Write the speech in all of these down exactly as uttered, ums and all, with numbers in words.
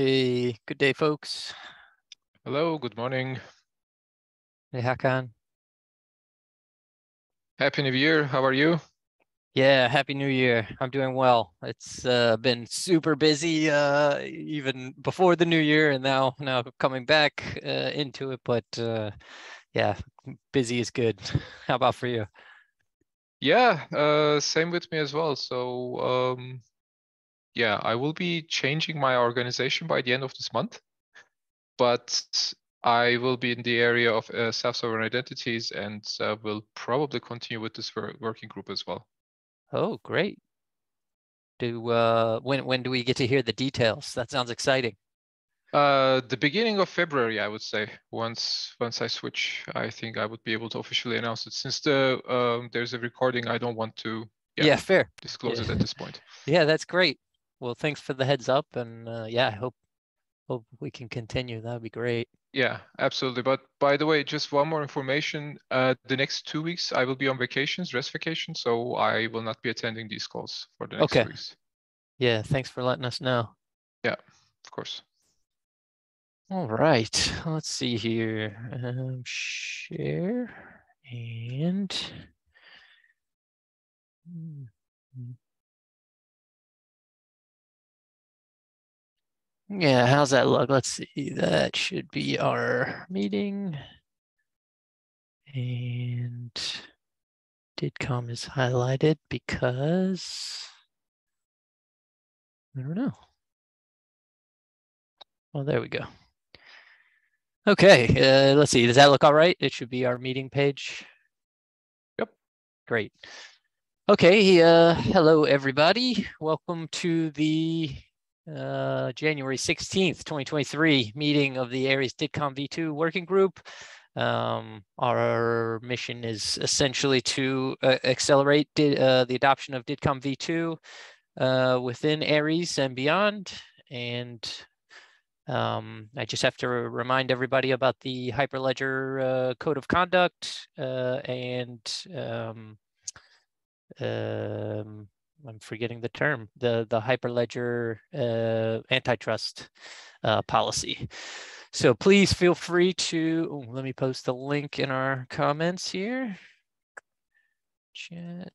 Hey, good day, folks. Hello, good morning. Hey, Hakan. Happy New Year, how are you? Yeah, Happy New Year. I'm doing well. It's uh, been super busy uh, even before the New Year and now, now coming back uh, into it, but uh, yeah, busy is good. How about for you? Yeah, uh, same with me as well. So um, yeah, I will be changing my organization by the end of this month, but I will be in the area of uh, self-sovereign identities and uh, will probably continue with this working group as well. Oh, great. Do uh, when, when do we get to hear the details? That sounds exciting. Uh, the beginning of February, I would say. Once once I switch, I think I would be able to officially announce it. Since the um, there's a recording, I don't want to yeah, yeah, fair. disclose yeah. it at this point. Yeah, that's great. Well, thanks for the heads up. And uh, yeah, I hope, hope we can continue. That would be great. Yeah, absolutely. But by the way, just one more information. Uh, the next two weeks, I will be on vacations, rest vacation. So I will not be attending these calls for the next okay. two weeks. Yeah, thanks for letting us know. Yeah, of course. All right, let's see here. Um, share and... Yeah, how's that look? Let's see. That should be our meeting. And DIDComm is highlighted because I don't know. Well, there we go. Okay, uh, let's see. Does that look all right? It should be our meeting page. Yep. Great. Okay, uh, hello, everybody. Welcome to the Uh, January sixteenth, twenty twenty-three meeting of the Aries DIDComm V two working group. Um, our mission is essentially to uh, accelerate did, uh, the adoption of DIDComm V two uh, within Aries and beyond. And um, I just have to remind everybody about the Hyperledger uh, code of conduct uh, and um, um, I'm forgetting the term, the, the Hyperledger uh, antitrust uh, policy. So please feel free to, oh, let me post the link in our comments here. Chat.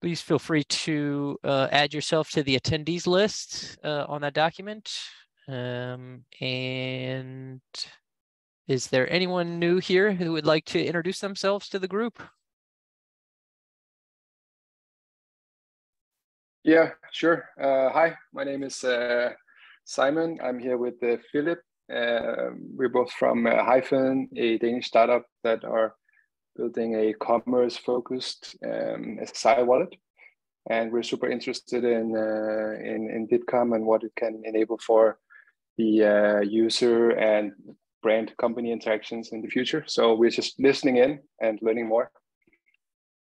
Please feel free to uh, add yourself to the attendees list uh, on that document. Um, and is there anyone new here who would like to introduce themselves to the group? Yeah, sure. Uh, hi, my name is uh, Simon. I'm here with uh, Philip. Uh, we're both from uh, Hyphen, a Danish startup that are building a commerce-focused um, S S I wallet, and we're super interested in uh, in, in DIDComm and what it can enable for the uh, user and brand company interactions in the future. So we're just listening in and learning more.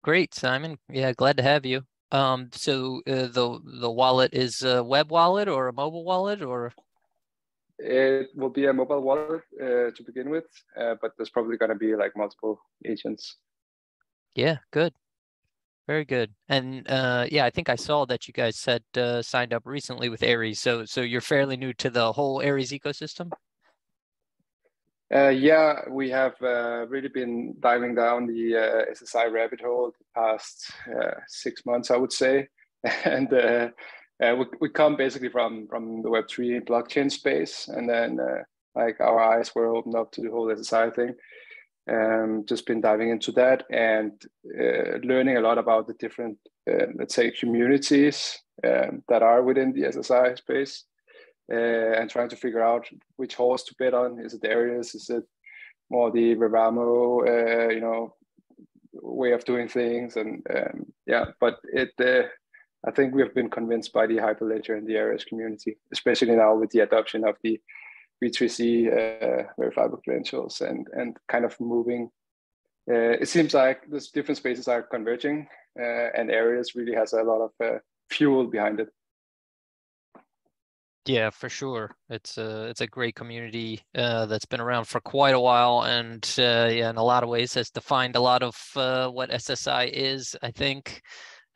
Great, Simon. Yeah, glad to have you. Um, so uh, the the wallet is a web wallet or a mobile wallet, or it will be a mobile wallet uh, to begin with, uh, but there's probably going to be like multiple agents. Yeah, good, very good, and uh, yeah, I think I saw that you guys said uh, signed up recently with Aries, so so you're fairly new to the whole Aries ecosystem. Uh, yeah, we have uh, really been diving down the uh, S S I rabbit hole the past uh, six months, I would say. And uh, uh, we, we come basically from, from the web three blockchain space. And then uh, like our eyes were opened up to the whole S S I thing. Um, just been diving into that and uh, learning a lot about the different, uh, let's say, communities um, that are within the S S I space. Uh, and trying to figure out which horse to bet on. Is it the Aries? Is it more the Veramo, uh, you know, way of doing things? And um, yeah, but it, uh, I think we have been convinced by the Hyperledger and the Aries community, especially now with the adoption of the V three C uh, verifiable credentials and and kind of moving. Uh, it seems like these different spaces are converging, uh, and Aries really has a lot of uh, fuel behind it. Yeah, for sure. It's a it's a great community uh, that's been around for quite a while, and uh, yeah, in a lot of ways has defined a lot of uh, what S S I is, I think,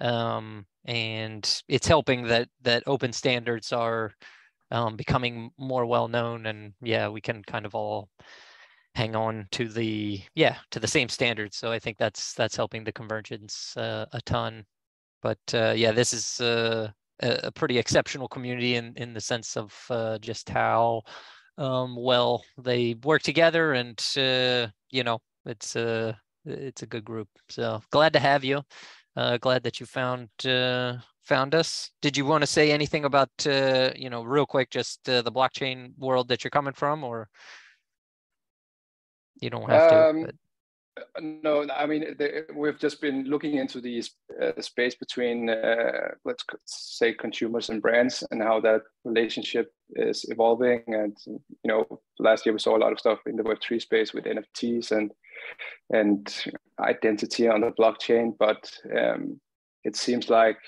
Um, and it's helping that that open standards are um, becoming more well known, and yeah, we can kind of all hang on to the yeah to the same standards. So I think that's that's helping the convergence uh, a ton. But uh, yeah, this is uh, a pretty exceptional community in in the sense of uh, just how um, well they work together, and uh, you know, it's a it's a good group. So glad to have you. Uh, glad that you found uh, found us. Did you want to say anything about, uh, you know, real quick, just uh, the blockchain world that you're coming from, or you don't have um, to? But... No, I mean, the, we've just been looking into the uh, space between, uh, let's say, consumers and brands, and how that relationship is evolving. And, you know, last year we saw a lot of stuff in the web three space with N F Ts and and identity on the blockchain, but um, it seems like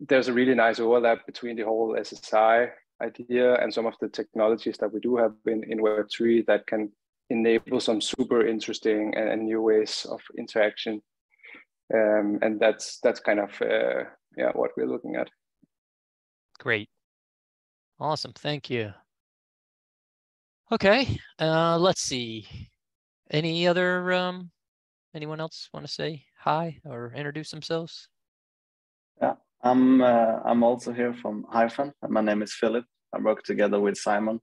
there's a really nice overlap between the whole S S I idea and some of the technologies that we do have in, in web three that can enable some super interesting and, and new ways of interaction. Um, and that's that's kind of uh, yeah what we're looking at. Great. Awesome. Thank you. Okay, uh, let's see. Any other, um, anyone else want to say hi or introduce themselves? Yeah, I'm, uh, I'm also here from Hyphen. My name is Philip. I work together with Simon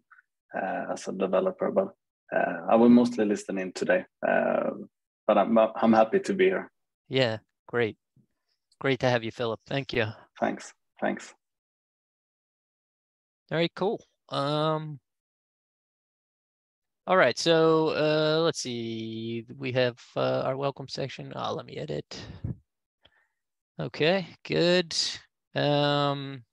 uh, as a developer, but uh, I will mostly listen in today, uh, but I'm, I'm happy to be here. Yeah, great. Great to have you, Philip. Thank you. Thanks. Thanks. Very cool. Um, All right, so uh, let's see. We have uh, our welcome section. Oh, let me edit. Okay, good. Um,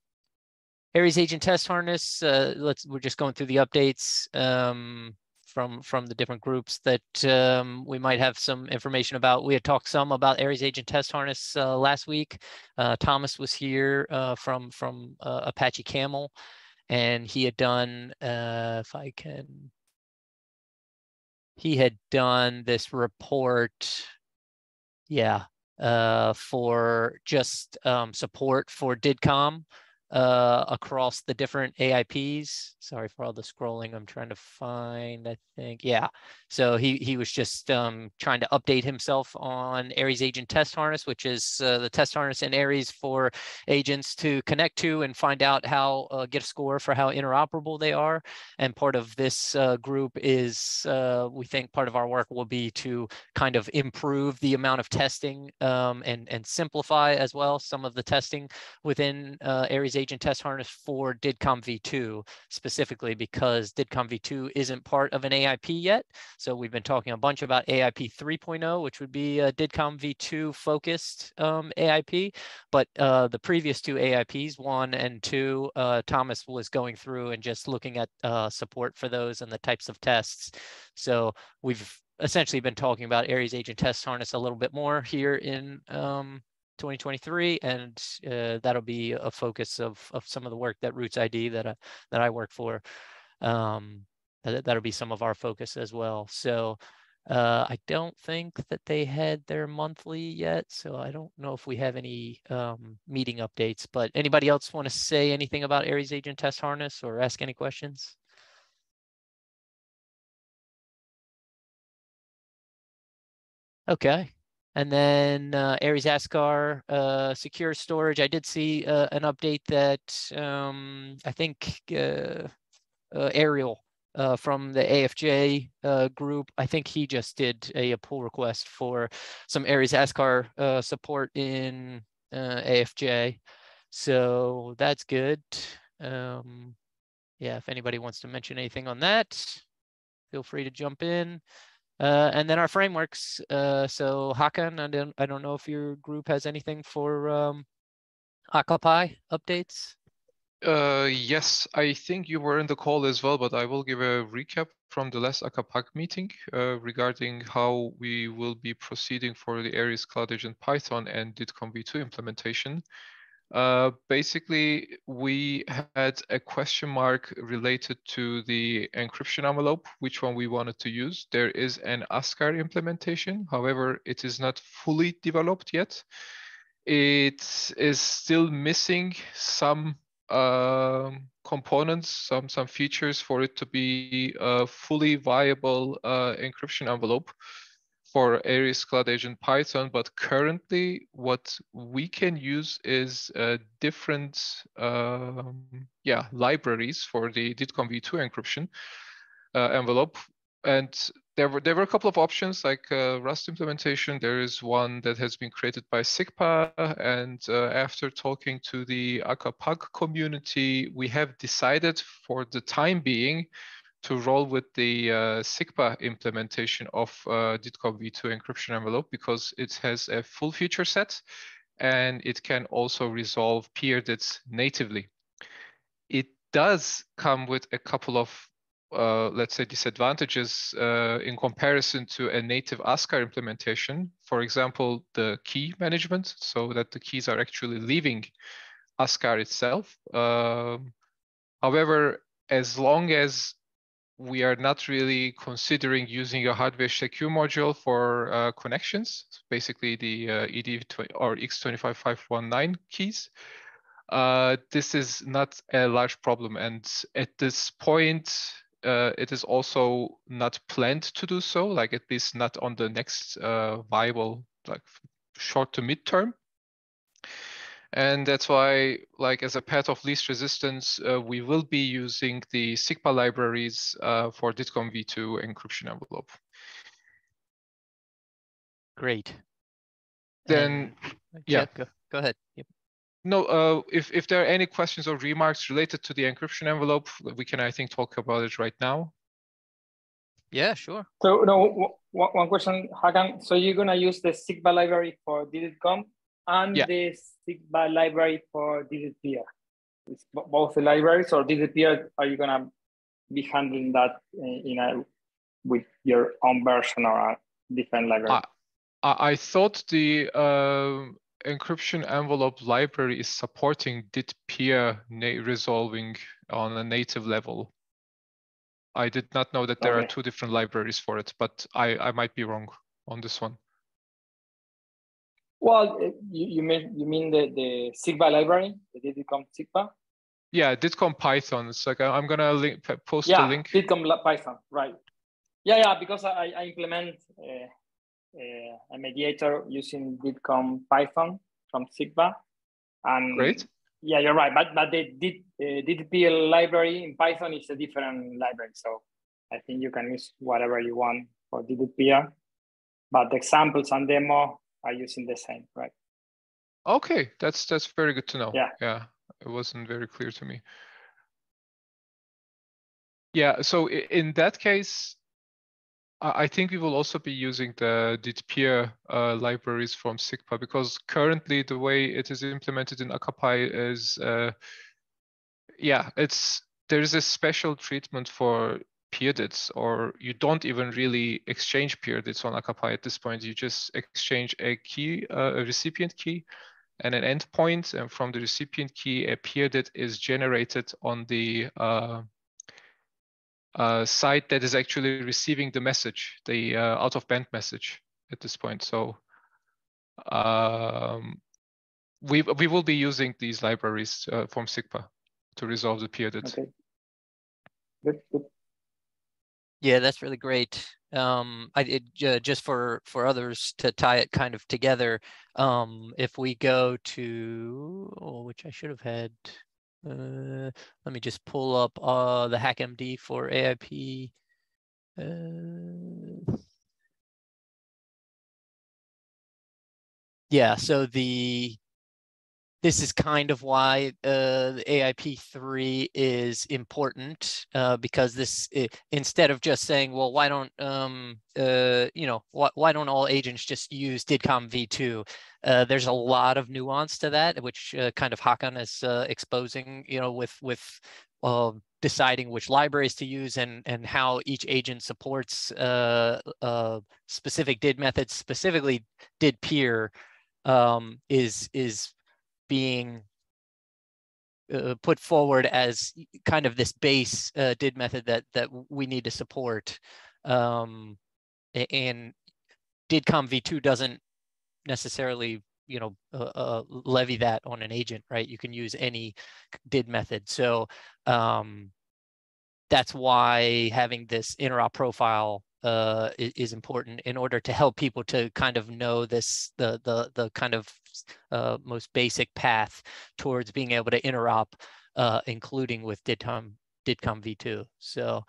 Aries Agent Test Harness. Uh, let's. We're just going through the updates um, from from the different groups that um, we might have some information about. We had talked some about Aries Agent Test Harness uh, last week. Uh, Thomas was here uh, from from uh, Apache Camel, and he had done. Uh, if I can. He had done this report, yeah, uh, for just um, support for DIDComm uh, across the different A I Ps. Sorry for all the scrolling. I'm trying to find, I think, yeah. So he, he was just um, trying to update himself on Aries Agent Test Harness, which is uh, the test harness in Aries for agents to connect to and find out how, uh, get a score for how interoperable they are. And part of this uh, group is, uh, we think part of our work will be to kind of improve the amount of testing um, and, and simplify as well some of the testing within uh, Aries Agent Test Harness for DIDComm v two, specifically because DIDComm v two isn't part of an A I P yet. So we've been talking a bunch about A I P three point oh, which would be a DIDComm v two focused um, A I P, but uh, the previous two A I Ps, one and two, uh, Thomas was going through and just looking at uh, support for those and the types of tests. So we've essentially been talking about Aries Agent Test Harness a little bit more here in um, twenty twenty-three, and uh, that'll be a focus of, of some of the work that RootsID that I, that I work for. Um, That'll be some of our focus as well. So uh, I don't think that they had their monthly yet. So I don't know if we have any um, meeting updates, but anybody else want to say anything about Aries Agent Test Harness or ask any questions? Okay. And then uh, Aries Askar, uh, secure storage. I did see uh, an update that um, I think uh, uh, Ariel, Uh, from the A F J uh, group. I think he just did a, a pull request for some Aries Askar uh, support in uh, A F J. So that's good. Um, yeah, if anybody wants to mention anything on that, feel free to jump in. Uh, and then our frameworks. Uh, so Hakan, I don't, I don't know if your group has anything for um, Akapai updates. Uh, yes, I think you were in the call as well, but I will give a recap from the last ACAPAC meeting uh, regarding how we will be proceeding for the Aries Cloud Agent Python and DIDComm v two implementation. Uh, basically, we had a question mark related to the encryption envelope, which one we wanted to use. There is an Askar implementation. However, it is not fully developed yet. it is still missing some um, components, some some features for it to be a fully viable uh, encryption envelope for Aries Cloud Agent Python. But currently what we can use is uh, different um, yeah, libraries for the DIDComm v two encryption uh, envelope. And there were, there were a couple of options like uh, Rust implementation. There is one that has been created by Sicpa. And uh, after talking to the A C A P A C community, we have decided for the time being to roll with the uh, Sicpa implementation of uh, DIDComm v two encryption envelope, because it has a full feature set and it can also resolve peer D I Ds natively. It does come with a couple of, uh, let's say, disadvantages uh, in comparison to a native Askar implementation. For example, the key management, so that the keys are actually leaving Askar itself. Uh, however, as long as we are not really considering using a hardware secure module for uh, connections, basically the uh, E D or X two five five one nine keys. Uh, this is not a large problem. And at this point, uh, it is also not planned to do so, like at least not on the next uh, viable, like short to midterm. And that's why, like, as a path of least resistance, uh, we will be using the Sicpa libraries uh, for DIDComm v two encryption envelope. Great. Then, and, yeah. yeah go, go ahead. Yep. No, uh, if, if there are any questions or remarks related to the encryption envelope, we can, I think, talk about it right now. Yeah, sure. So, no, one question, Hakan. So you're going to use the Sicpa library for DIDComm? And yeah. the Sicpa library for DIDComm. Both the libraries or DIDComm, are you gonna be handling that in a with your own version or a different library? I, I thought the uh, encryption envelope library is supporting DIDComm resolving on a native level. I did not know that there okay. are two different libraries for it, but I, I might be wrong on this one. Well, you, you mean you mean the, the Sicpa library, the DIDComm Sicpa? Yeah, DIDComm Python. It's like I'm gonna link, post yeah, the link. Yeah, DIDComm Python, right? Yeah, yeah, because I, I implement uh, uh, a mediator using DIDComm Python from Sicpa, and great. Yeah, you're right, but but the did uh, DIDPL library in Python is a different library, so I think you can use whatever you want for DIDPL, but the examples and demo are using the same, right? Okay, that's that's very good to know. Yeah, yeah, it wasn't very clear to me. Yeah, so in that case, I think we will also be using the DIDPeer uh, libraries from Sicpa, because currently the way it is implemented in A C A P I is, uh, yeah, it's there is a special treatment for peer D I Ds, or you don't even really exchange peer D I Ds on A C A P I at this point. You just exchange a key, uh, a recipient key and an endpoint, and from the recipient key, a peer D I D is generated on the uh, uh, site that is actually receiving the message, the uh, out-of-band message at this point. So um, we, we will be using these libraries uh, from Sicpa to resolve the peer D I D. Okay. Good, good. Yeah, that's really great. Um, I it, uh, just for for others to tie it kind of together. Um, if we go to, oh, which I should have had. Uh, let me just pull up uh, the HackMD for A I P. Uh, yeah, so the this is kind of why uh, the A I P three is important, uh, because this, it, instead of just saying, well, why don't um, uh, you know, why, why don't all agents just use DIDComm v two? Uh, there's a lot of nuance to that, which uh, kind of Hakan is uh, exposing, you know, with with uh, deciding which libraries to use and and how each agent supports uh, uh, specific D I D methods, specifically DIDPeer um, is is. being uh, put forward as kind of this base uh, D I D method that that we need to support, um, and DIDComm v two doesn't necessarily you know, uh, uh, levy that on an agent, right? You can use any D I D method. So um, that's why having this interop profile uh, is, is important in order to help people to kind of know this, the, the, the kind of uh, most basic path towards being able to interop, uh, including with DIDComm, DIDComm v two. So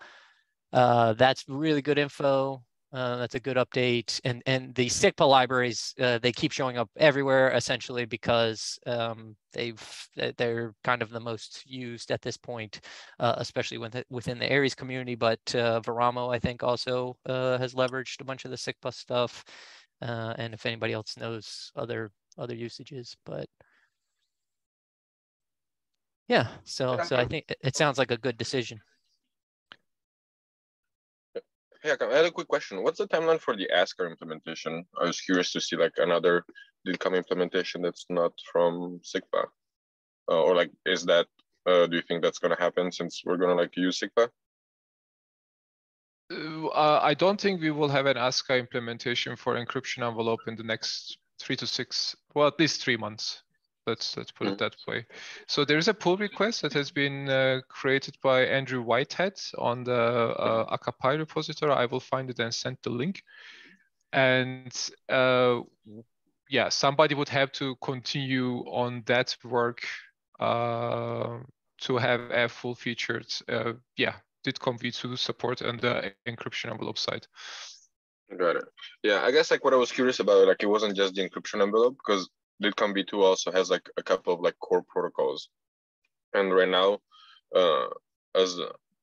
uh, that's really good info. Uh, that's a good update, and and the Sicpa libraries uh, they keep showing up everywhere essentially because um, they've they're kind of the most used at this point, uh, especially within within the Aries community. But uh, Veramo I think also uh, has leveraged a bunch of the Sicpa stuff, uh, and if anybody else knows other other usages, but yeah, so so I think it sounds like a good decision. Hey, I had a quick question. What's the timeline for the Askar implementation? I was curious to see like another DIDComm implementation that's not from Sicpa, uh, or like, is that, uh, do you think that's going to happen since we're going to like use Sicpa? Uh, I don't think we will have an Askar implementation for encryption envelope in the next three to six, well, at least three months. Let's, let's put it that way. So there is a pull request that has been uh, created by Andrew Whitehead on the uh, A C A P I repository. I will find it and send the link. And uh, yeah, somebody would have to continue on that work uh, to have a full featured, uh, yeah, DIDComm v two support on the encryption envelope side. Got it. Yeah, I guess like what I was curious about, like it wasn't just the encryption envelope because DIDComm v two also has like a couple of like core protocols, and right now, uh, as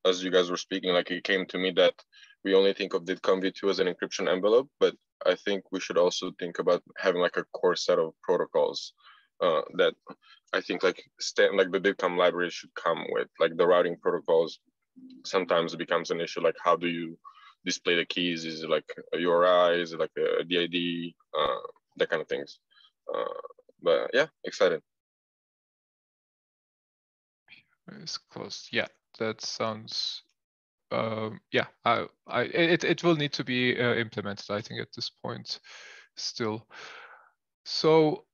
as you guys were speaking, like it came to me that we only think of DIDComm v two as an encryption envelope, but I think we should also think about having like a core set of protocols uh, that I think like stand like the DIDComm library should come with. Like the routing protocols sometimes becomes an issue. Like how do you display the keys? Is it like a U R I? Is it like a D I D? Uh, that kind of things. Uh, but yeah, excited. It's close. Yeah, that sounds. Uh, yeah, I, I, it, it will need to be uh, implemented. I think at this point, still. So,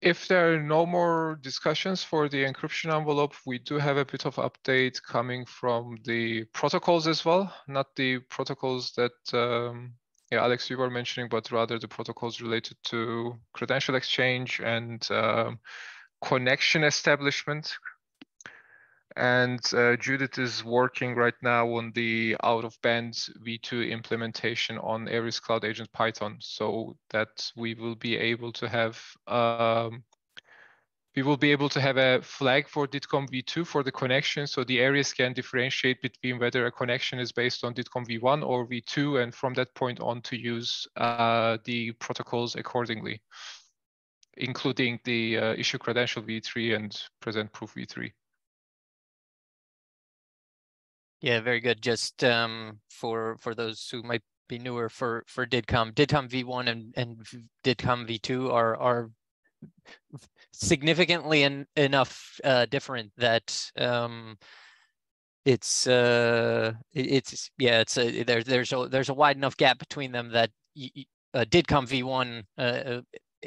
if there are no more discussions for the encryption envelope, we do have a bit of update coming from the protocols as well. Not the protocols that. Um, Yeah, Alex, you were mentioning, but rather the protocols related to credential exchange and um, connection establishment. And uh, Judith is working right now on the out-of-band v two implementation on Aries Cloud Agent Python, so that we will be able to have um, we will be able to have a flag for DIDComm v two for the connection, so the Aries can differentiate between whether a connection is based on DIDComm v one or v two, and from that point on to use uh, the protocols accordingly, including the uh, issue credential v three and present proof v three. Yeah, very good. Just um, for for those who might be newer for for DIDComm, DIDComm v one and and DIDComm v two are are significantly en enough uh, different that um, it's uh, it's yeah it's a, there, there's a, there's a wide enough gap between them that uh, DIDComm v one uh,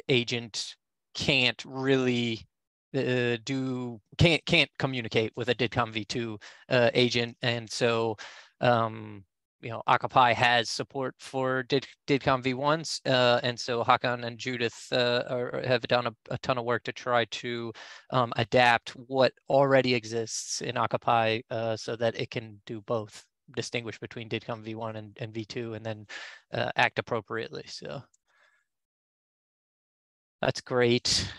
agent can't really uh, do can't can't communicate with a DIDComm v two uh, agent, and so um, you know, A C A P I has support for DID, DIDComm v ones, uh, and so Hakan and Judith uh, are, have done a, a ton of work to try to um, adapt what already exists in A C A P I uh, so that it can do both, distinguish between DIDComm v one and, and v two, and then uh, act appropriately. So that's great.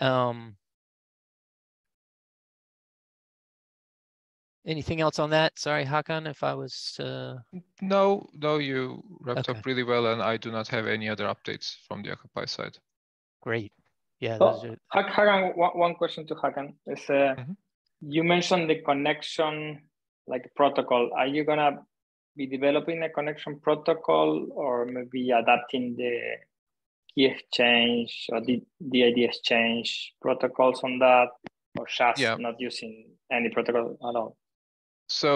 Um, Anything else on that? Sorry, Hakan, if I was... Uh... No, no, you wrapped okay. up really well, and I do not have any other updates from the A C A P I side. Great. Yeah. So, are... Hakan, one question to Hakan. Is, uh, mm -hmm. You mentioned the connection like protocol. Are you going to be developing a connection protocol or maybe adapting the key exchange or the D I D exchange protocols on that, or just yeah. not using any protocol at all? So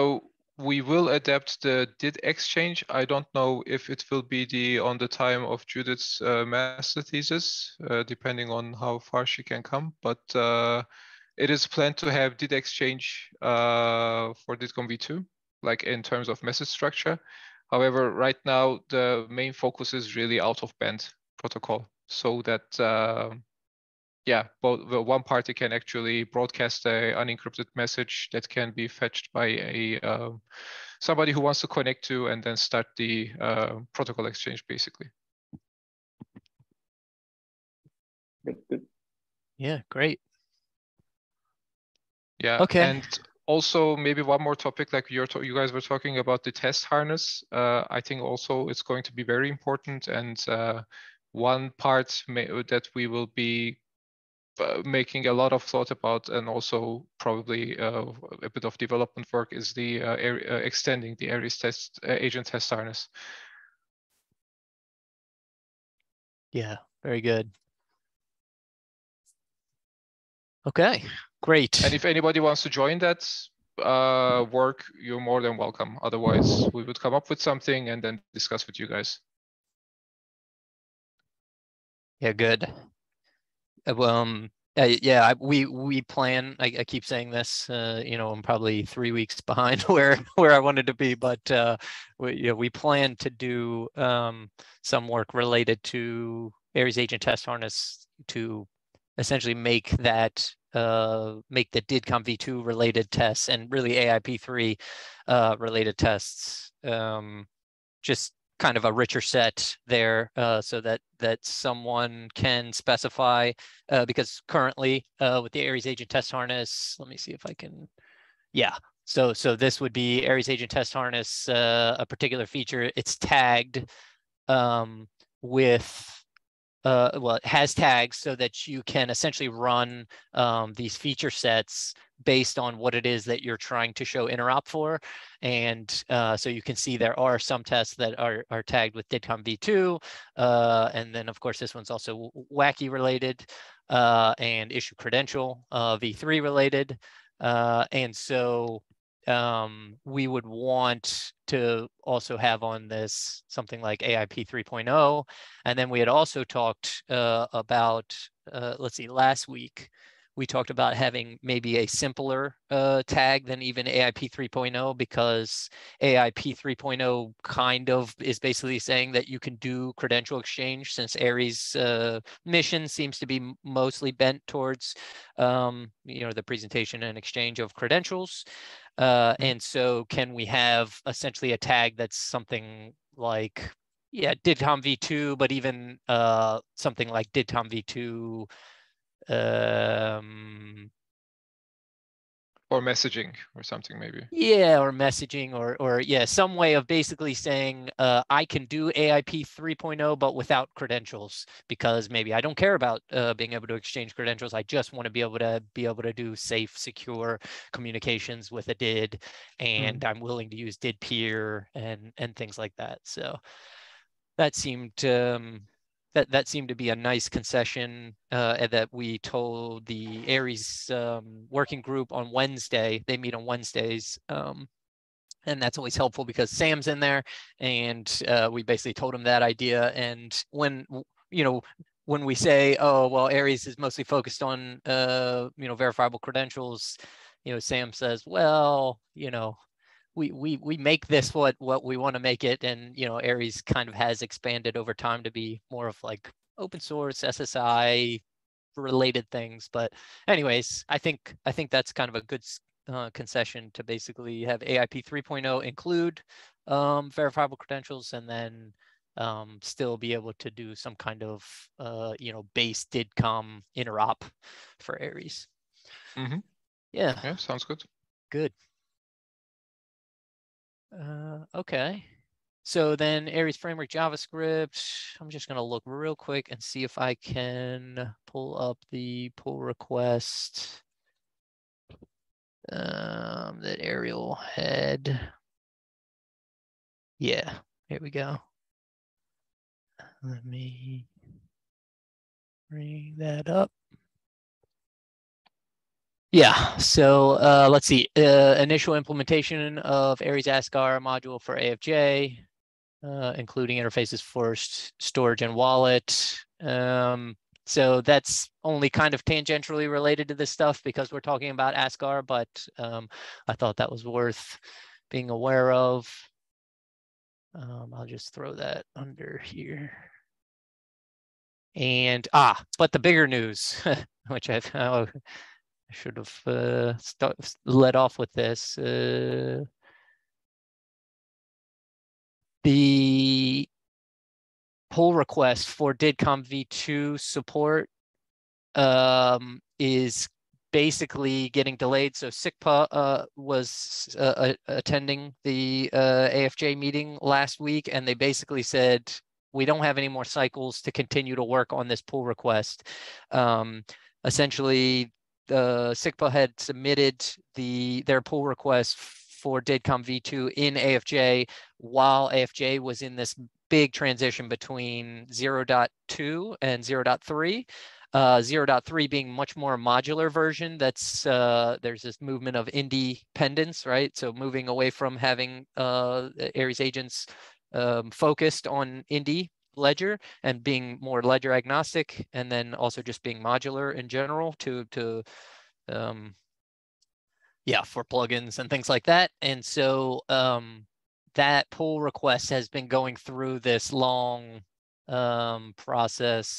we will adapt the D I D exchange. I don't know if it will be the on the time of Judith's uh, master thesis, uh, depending on how far she can come, but uh, it is planned to have D I D exchange uh, for DIDComm v two, like in terms of message structure. However, right now, the main focus is really out of band protocol, so that, uh, yeah, both, well, one party can actually broadcast an unencrypted message that can be fetched by a uh, somebody who wants to connect to and then start the uh, protocol exchange, basically. Yeah, great. Yeah. Okay. And also maybe one more topic, like you're you guys were talking about the test harness. Uh, I think also it's going to be very important. And uh, one part may, that we will be uh, making a lot of thought about, and also probably uh, a bit of development work, is the uh, uh, extending the Aries test uh, agent test harness. Yeah, very good. Okay. Great. And if anybody wants to join that uh, work, you're more than welcome. Otherwise, we would come up with something and then discuss with you guys. Yeah, good. Um, uh, yeah, I, we we plan. I, I keep saying this. Uh, you know, I'm probably three weeks behind where where I wanted to be, but uh, we you know, we plan to do um, some work related to Aries Agent Test Harness to essentially make that. Uh, make the DIDComm v two related tests and really A I P three uh, related tests um, just kind of a richer set there, uh, so that that someone can specify, uh, because currently uh, with the Aries Agent Test Harness, let me see if I can, yeah. So, so this would be Aries Agent Test Harness, uh, a particular feature. It's tagged um, with Uh, well, it has tags so that you can essentially run um, these feature sets based on what it is that you're trying to show interop for. And uh, so you can see there are some tests that are, are tagged with DIDComm v two. Uh, and then, of course, this one's also wacky related uh, and issue credential uh, v three related. Uh, and so um, we would want to also have on this something like A I P three point oh. And then we had also talked uh, about, uh, let's see, last week, we talked about having maybe a simpler uh, tag than even A I P three point oh, because A I P three point oh kind of is basically saying that you can do credential exchange, since Aries' uh, mission seems to be mostly bent towards, um, you know, the presentation and exchange of credentials. Uh, and so can we have essentially a tag that's something like, yeah, DIDComm v two, but even uh, something like DIDComm v two um, or messaging or something, maybe? Yeah, or messaging or, or yeah, some way of basically saying uh, I can do A I P three point oh, but without credentials, because maybe I don't care about uh, being able to exchange credentials. I just want to be able to be able to do safe, secure communications with a D I D, and mm. I'm willing to use D I D peer and, and things like that. So that seemed, um, that, that seemed to be a nice concession uh, that we told the Aries um, working group on Wednesday. They meet on Wednesdays, um, and that's always helpful because Sam's in there, and uh, we basically told him that idea. And when, you know, when we say, oh, well, Aries is mostly focused on, uh, you know, verifiable credentials, you know, Sam says, well, you know, We, we we make this what what we want to make it, and you know Aries kind of has expanded over time to be more of like open source S S I related things. But anyways, I think I think that's kind of a good uh, concession to basically have A I P three point oh include um, verifiable credentials, and then um, still be able to do some kind of uh, you know base DIDComm interop for Aries. Mm-hmm. Yeah. Yeah. Sounds good. Good. Uh, okay, so then Aries Framework JavaScript, I'm just going to look real quick and see if I can pull up the pull request um, that Ariel had. Yeah, here we go. Let me bring that up. Yeah, so uh, let's see, uh, initial implementation of Aries Askar module for A F J, uh, including interfaces for storage and wallet. Um, so that's only kind of tangentially related to this stuff because we're talking about Askar, but um, I thought that was worth being aware of. Um, I'll just throw that under here. And, ah, but the bigger news, which I've... Uh, I should have uh, start, led off with this. Uh, the pull request for DIDComm v two support um, is basically getting delayed. So Sicpa uh, was uh, attending the uh, A F J meeting last week, and they basically said, we don't have any more cycles to continue to work on this pull request. Um, essentially, Uh, Sicpa had submitted the their pull request for DIDComm v two in A F J while A F J was in this big transition between zero point two and zero point three. Uh, zero point three being much more modular version. That's uh, there's this movement of independence, right? So moving away from having uh, Aries agents um, focused on Indy Ledger and being more ledger agnostic, and then also just being modular in general to to um yeah for plugins and things like that. And so um that pull request has been going through this long um process.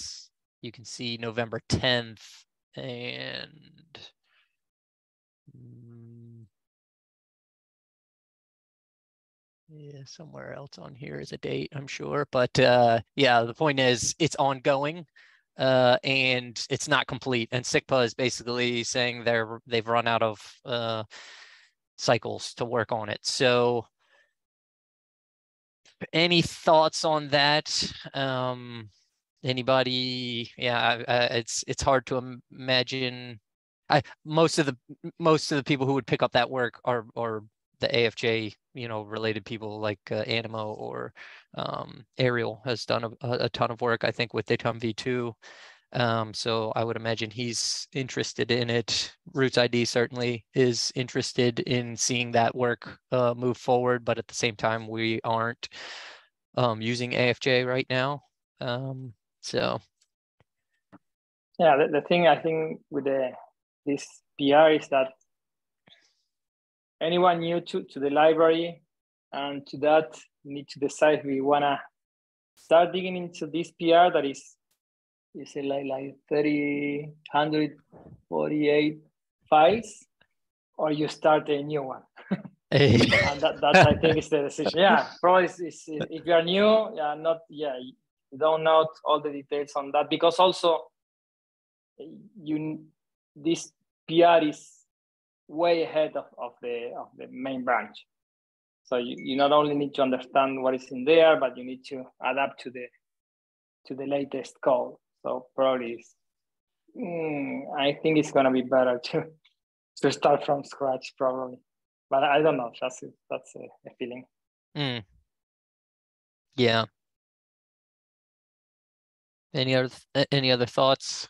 You can see November tenth and um, yeah, somewhere else on here is a date, I'm sure. But uh, yeah, the point is it's ongoing uh, and it's not complete. And Sicpa is basically saying they're, they've run out of uh, cycles to work on it. So any thoughts on that? Um, anybody? Yeah, I, I, it's it's hard to imagine. I most of the most of the people who would pick up that work are are the A F J, you know, related people like uh, Animo or um, Ariel has done a, a ton of work, I think, with DIDComm v two. Um, so I would imagine he's interested in it. RootsID certainly is interested in seeing that work uh, move forward, but at the same time, we aren't um, using A F J right now. Um, so. Yeah, the, the thing I think with the, this P R is that anyone new to, to the library and to that, we need to decide if we wanna start digging into this P R that is, you say like, like three hundred forty-eight files, or you start a new one. Hey. And that, that I think is the decision. Yeah, probably it's, it's, if you are new, yeah, not, yeah, you don't know all the details on that, because also you, this P R is way ahead of, of the of the main branch, so you, you not only need to understand what is in there, but you need to adapt to the to the latest code. So probably, it's, mm, I think it's gonna be better to to start from scratch, probably. But I don't know. That's that's a, a feeling. Mm. Yeah. Any other any other thoughts?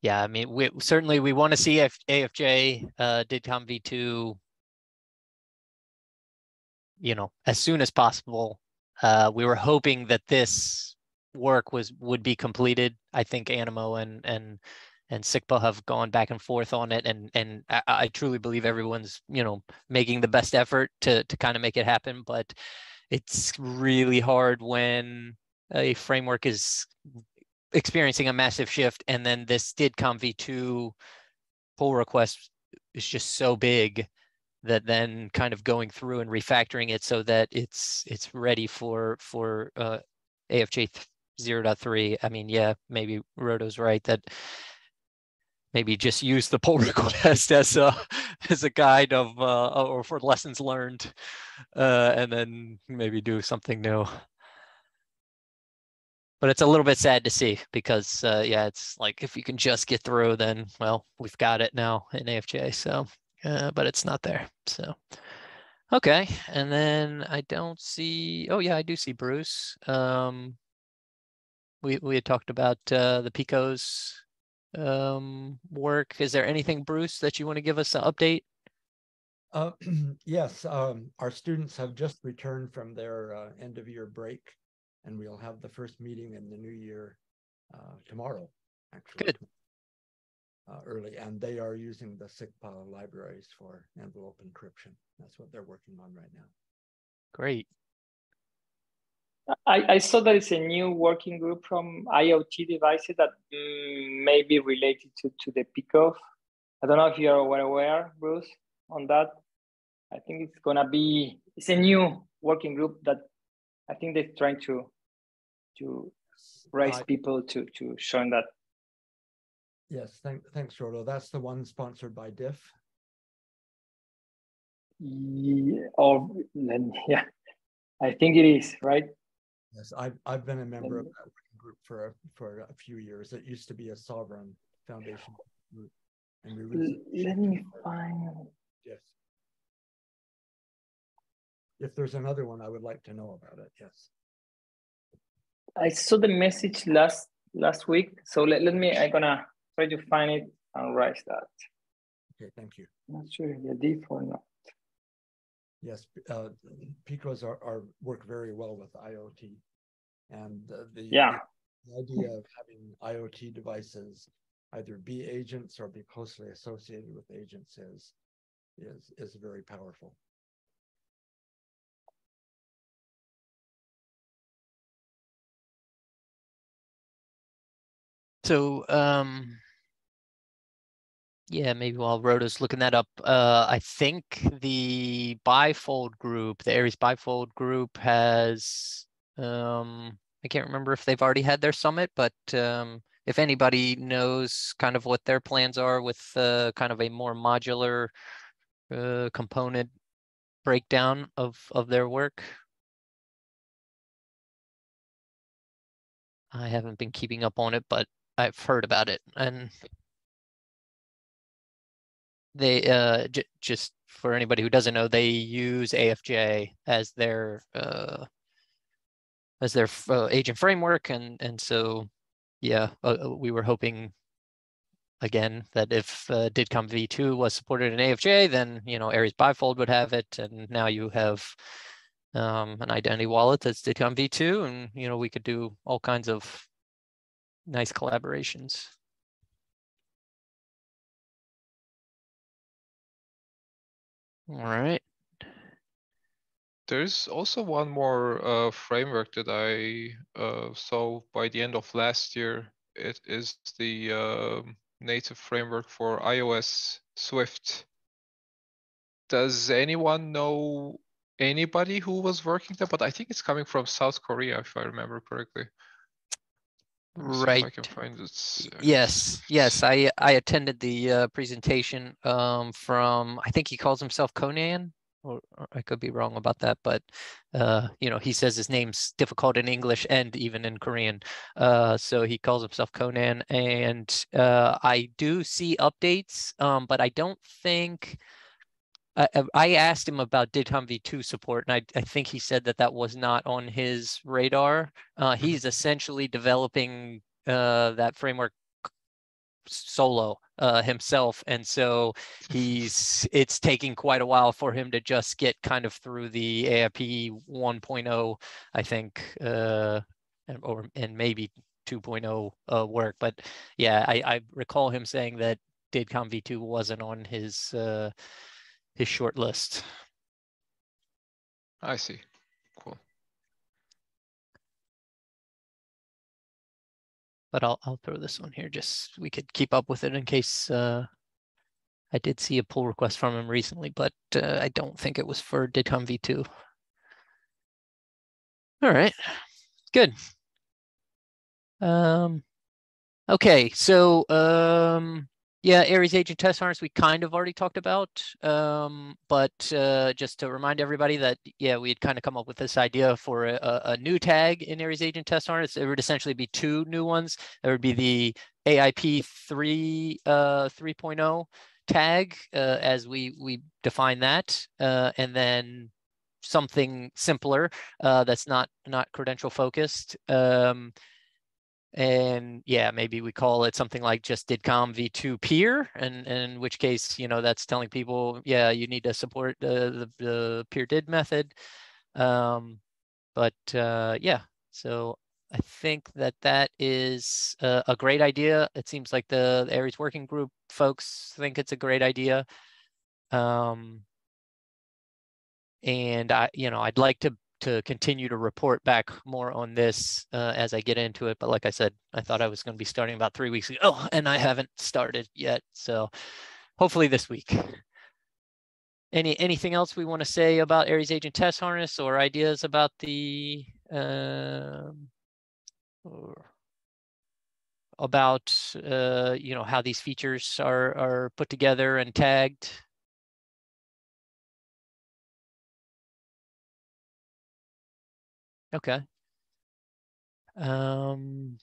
Yeah, I mean, we, certainly we want to see if A F J uh, DIDComm v two, you know, as soon as possible. Uh, we were hoping that this work was would be completed. I think Animo and and and Sicpa have gone back and forth on it, and and I, I truly believe everyone's, you know, making the best effort to to kind of make it happen. But it's really hard when a framework is experiencing a massive shift, and then this DIDComm v two pull request is just so big that then kind of going through and refactoring it so that it's it's ready for for uh, A F J zero point three. I mean, yeah, maybe Rodo's right that maybe just use the pull request as a as a guide of uh, or for lessons learned, uh, and then maybe do something new. But it's a little bit sad to see because, uh, yeah, it's like if you can just get through, then, well, we've got it now in A F J. So, uh, but it's not there. So, okay. And then I don't see, oh, yeah, I do see Bruce. Um, we, we had talked about uh, the PICOs um, work. Is there anything, Bruce, that you want to give us an update? Uh, yes, um, our students have just returned from their uh, end of year break, and we'll have the first meeting in the new year uh, tomorrow, actually. Good. Uh, early, and they are using the Sicpa libraries for envelope encryption. That's what they're working on right now. Great. I, I saw that it's a new working group from IoT devices that mm, may be related to, to the PICOs. I don't know if you're aware, Bruce, on that. I think it's gonna be, it's a new working group that I think they're trying to to raise people to, to showing that. Yes, thank, thanks, Rodo. That's the one sponsored by DIFF. Yeah, or, yeah, I think it is, right? Yes, I've, I've been a member of that working group for a, for a few years. It used to be a sovereign foundation group. And we really Let me find Yes. If there's another one, I would like to know about it, yes. I saw the message last last week, so let, let me, I'm gonna try to find it and write that. Okay, thank you. Not sure if they're deep or not. Yes, uh, PICOs are, are work very well with IoT, and uh, the, yeah. the idea of having IoT devices either be agents or be closely associated with agents is is is very powerful. So, um, yeah, maybe while Rodo's looking that up, uh, I think the Bifold group, the Aries Bifold group has, um, I can't remember if they've already had their summit, but um, if anybody knows kind of what their plans are with uh, kind of a more modular uh, component breakdown of, of their work. I haven't been keeping up on it, but I've heard about it, and they uh, j just for anybody who doesn't know, they use A F J as their uh, as their uh, agent framework, and and so yeah, uh, we were hoping again that if uh, DIDComm v two was supported in A F J, then you know Aries Bifold would have it, and now you have um, an identity wallet that's DIDComm v two, and you know we could do all kinds of nice collaborations. All right. There's also one more uh, framework that I uh, saw by the end of last year. It is the uh, native framework for iOS Swift. Does anyone know anybody who was working there? But I think it's coming from South Korea, if I remember correctly. Right. I can find it. Yes. Yes. I I attended the uh, presentation um, from, I think he calls himself Conan, or, or I could be wrong about that, but uh, you know he says his name's difficult in English and even in Korean, uh, so he calls himself Conan. And uh, I do see updates, um, but I don't think. I asked him about DIDComm v two support, and I, I think he said that that was not on his radar. Uh, he's essentially developing uh, that framework solo uh, himself, and so he's it's taking quite a while for him to just get kind of through the A I P one point oh, I think, uh, and, or and maybe two point oh uh, work. But yeah, I, I recall him saying that DIDComm v two wasn't on his. Uh, His short list. I see. Cool. But I'll I'll throw this one here. Just we could keep up with it in case uh, I did see a pull request from him recently, but uh, I don't think it was for DIDComm v two. All right. Good. Um. Okay. So. Um. Yeah, Aries Agent Test Harness, we kind of already talked about, um, but uh, just to remind everybody that, yeah, we had kind of come up with this idea for a, a new tag in Aries Agent Test Harness. There would essentially be two new ones. There would be the A I P three point oh tag uh, as we, we define that, uh, and then something simpler uh, that's not, not credential focused. Um, And yeah, maybe we call it something like just DIDComm v two peer, and, and in which case, you know, that's telling people, yeah, you need to support uh, the, the peer D I D method. Um, but uh, yeah, so I think that that is a, a great idea. It seems like the, the Aries working group folks think it's a great idea. Um, and I, you know, I'd like to to continue to report back more on this uh, as I get into it. But like I said, I thought I was going to be starting about three weeks ago, oh, and I haven't started yet. So hopefully this week. Any Anything else we want to say about Aries Agent Test Harness or ideas about the, um, or about, uh, you know, how these features are, are put together and tagged? Okay. Um,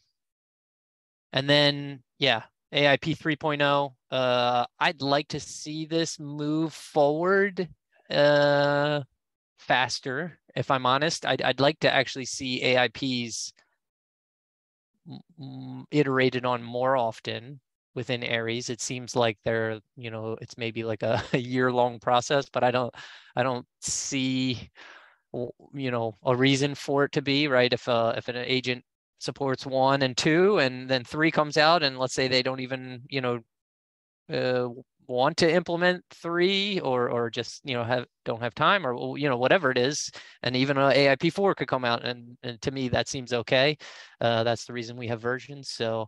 and then, yeah, A I P three point oh. Uh, I'd like to see this move forward uh, faster, if I'm honest. I'd, I'd like to actually see A I Ps iterated on more often within Aries. It seems like they're, you know, it's maybe like a, a year-long process, but I don't, I don't see, you know, a reason for it to be, right? If uh, if an agent supports one and two, and then three comes out, and let's say they don't even, you know, uh, want to implement three, or or just, you know, have don't have time, or, you know, whatever it is, and even uh, A I P four could come out, and, and to me that seems okay. Uh, that's the reason we have versions. So,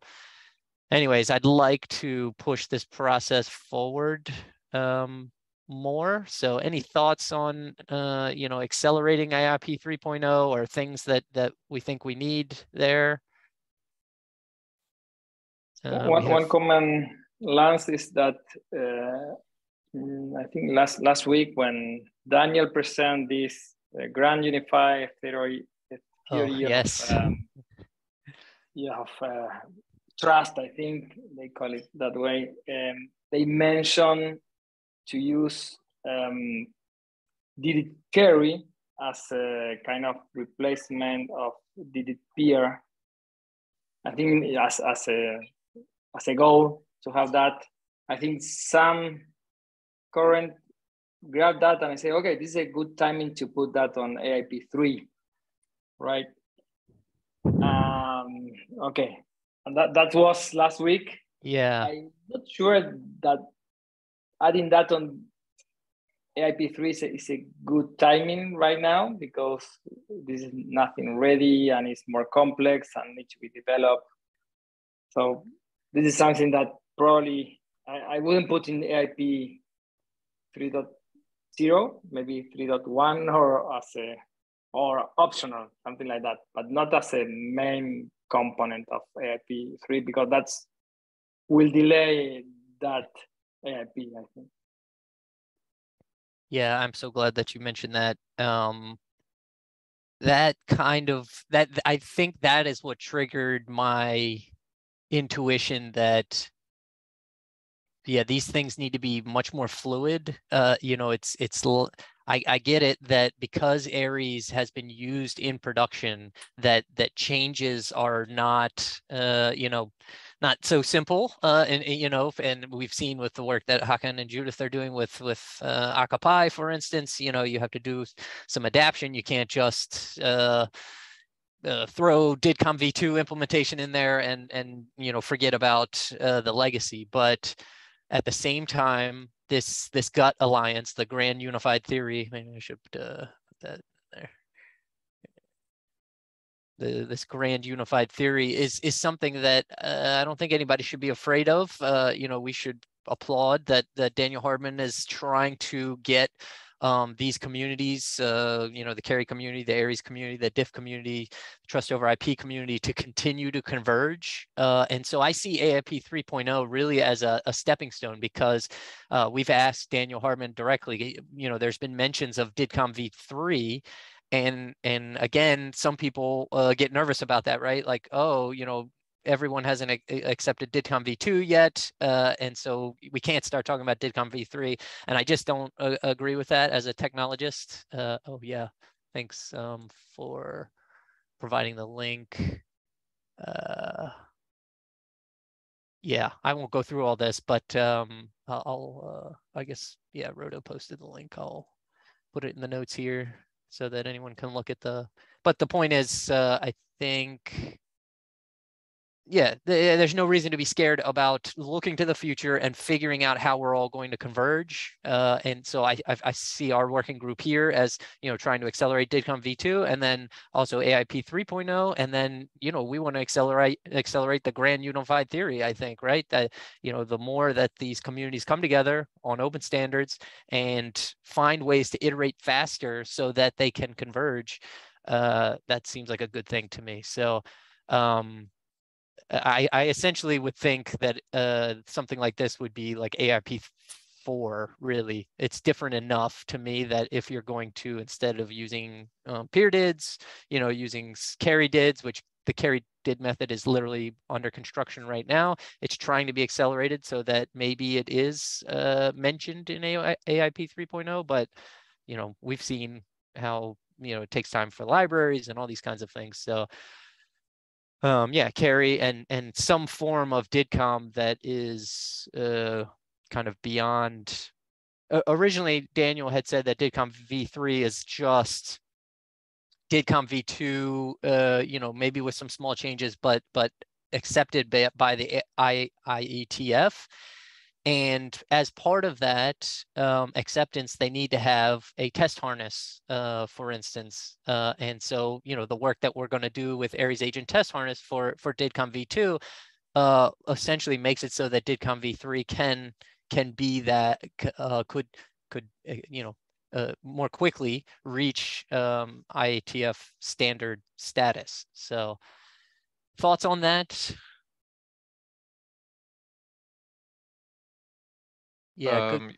anyways, I'd like to push this process forward. Um, more. So any thoughts on, uh, you know, accelerating A I P three point oh or things that, that we think we need there? Uh, one, have... one common lens is that uh, I think last, last week when Daniel presented this uh, Grand Unified Theory, theory oh, of, yes. um, yeah, of uh, trust, I think they call it that way, um, they mentioned to use um, D I D KERI as a kind of replacement of D I D peer. I think as, as, a, as a goal to have that. I think Sam Curran grabbed that and I say, okay, this is a good timing to put that on A I P three, right? Um, okay, and that, that was last week. Yeah. I'm not sure that adding that on A I P three is a, is a good timing right now because this is nothing ready and it's more complex and needs to be developed. So this is something that probably I, I wouldn't put in A I P three point oh, maybe three point one or as a or optional, something like that, but not as a main component of A I P three because that's will delay that A I P, I think. Yeah, I'm so glad that you mentioned that. Um, that kind of that I think that is what triggered my intuition that yeah, these things need to be much more fluid. Uh, you know, it's it's I, I get it that because Aries has been used in production, that that changes are not uh, you know, not so simple, uh, and, and you know, and we've seen with the work that Hakan and Judith are doing with with uh, A K P I, for instance. You know, you have to do some adaption. You can't just uh, uh, throw DIDComm v two implementation in there and and you know forget about uh, the legacy. But at the same time, this this gut alliance, the Grand Unified Theory. Maybe I should uh, put that in there. The, this grand unified theory is is something that uh, I don't think anybody should be afraid of. Uh, you know, we should applaud that that Daniel Hardman is trying to get um, these communities, uh, you know, the KERI community, the Aries community, the DIFF community, the Trust Over I P community to continue to converge. Uh, and so I see A I P three point oh really as a, a stepping stone because uh, we've asked Daniel Hardman directly. You know, there's been mentions of DIDComm v three. And and again, some people uh, get nervous about that, right? Like, oh, you know, everyone hasn't ac accepted DIDComm v two yet, uh, and so we can't start talking about DIDComm v three. And I just don't uh, agree with that as a technologist. Uh, oh yeah, thanks um, for providing the link. Uh, yeah, I won't go through all this, but um, I'll, uh, I guess, yeah, Rodo posted the link. I'll put it in the notes here so that anyone can look at the, but the point is, uh, I think, yeah, th there's no reason to be scared about looking to the future and figuring out how we're all going to converge. Uh, and so I, I, I see our working group here as, you know, trying to accelerate DIDComm V two and then also A I P three point oh. And then, you know, we want to accelerate, accelerate the grand unified theory, I think, right? That, you know, the more that these communities come together on open standards and find ways to iterate faster so that they can converge, uh, that seems like a good thing to me. So, um, I, I essentially would think that uh, something like this would be like A I P four, really. It's different enough to me that if you're going to, instead of using um, peer D I Ds, you know, using KERI D I Ds, which the KERI D I D method is literally under construction right now, it's trying to be accelerated so that maybe it is uh, mentioned in A I P three point oh, but, you know, we've seen how, you know, it takes time for libraries and all these kinds of things. So. Um, yeah, KERI and and some form of DIDComm that is uh, kind of beyond. Uh, originally, Daniel had said that DIDComm V three is just DIDComm V two, uh, you know, maybe with some small changes, but but accepted by, by the I E T F. And as part of that um, acceptance, they need to have a test harness, uh, for instance. Uh, and so, you know, the work that we're going to do with Aries Agent Test Harness for, for DIDComm V two uh, essentially makes it so that DIDComm V three can can be that, uh, could, could you know, uh, more quickly reach um, I E T F standard status. So thoughts on that? Yeah. Um,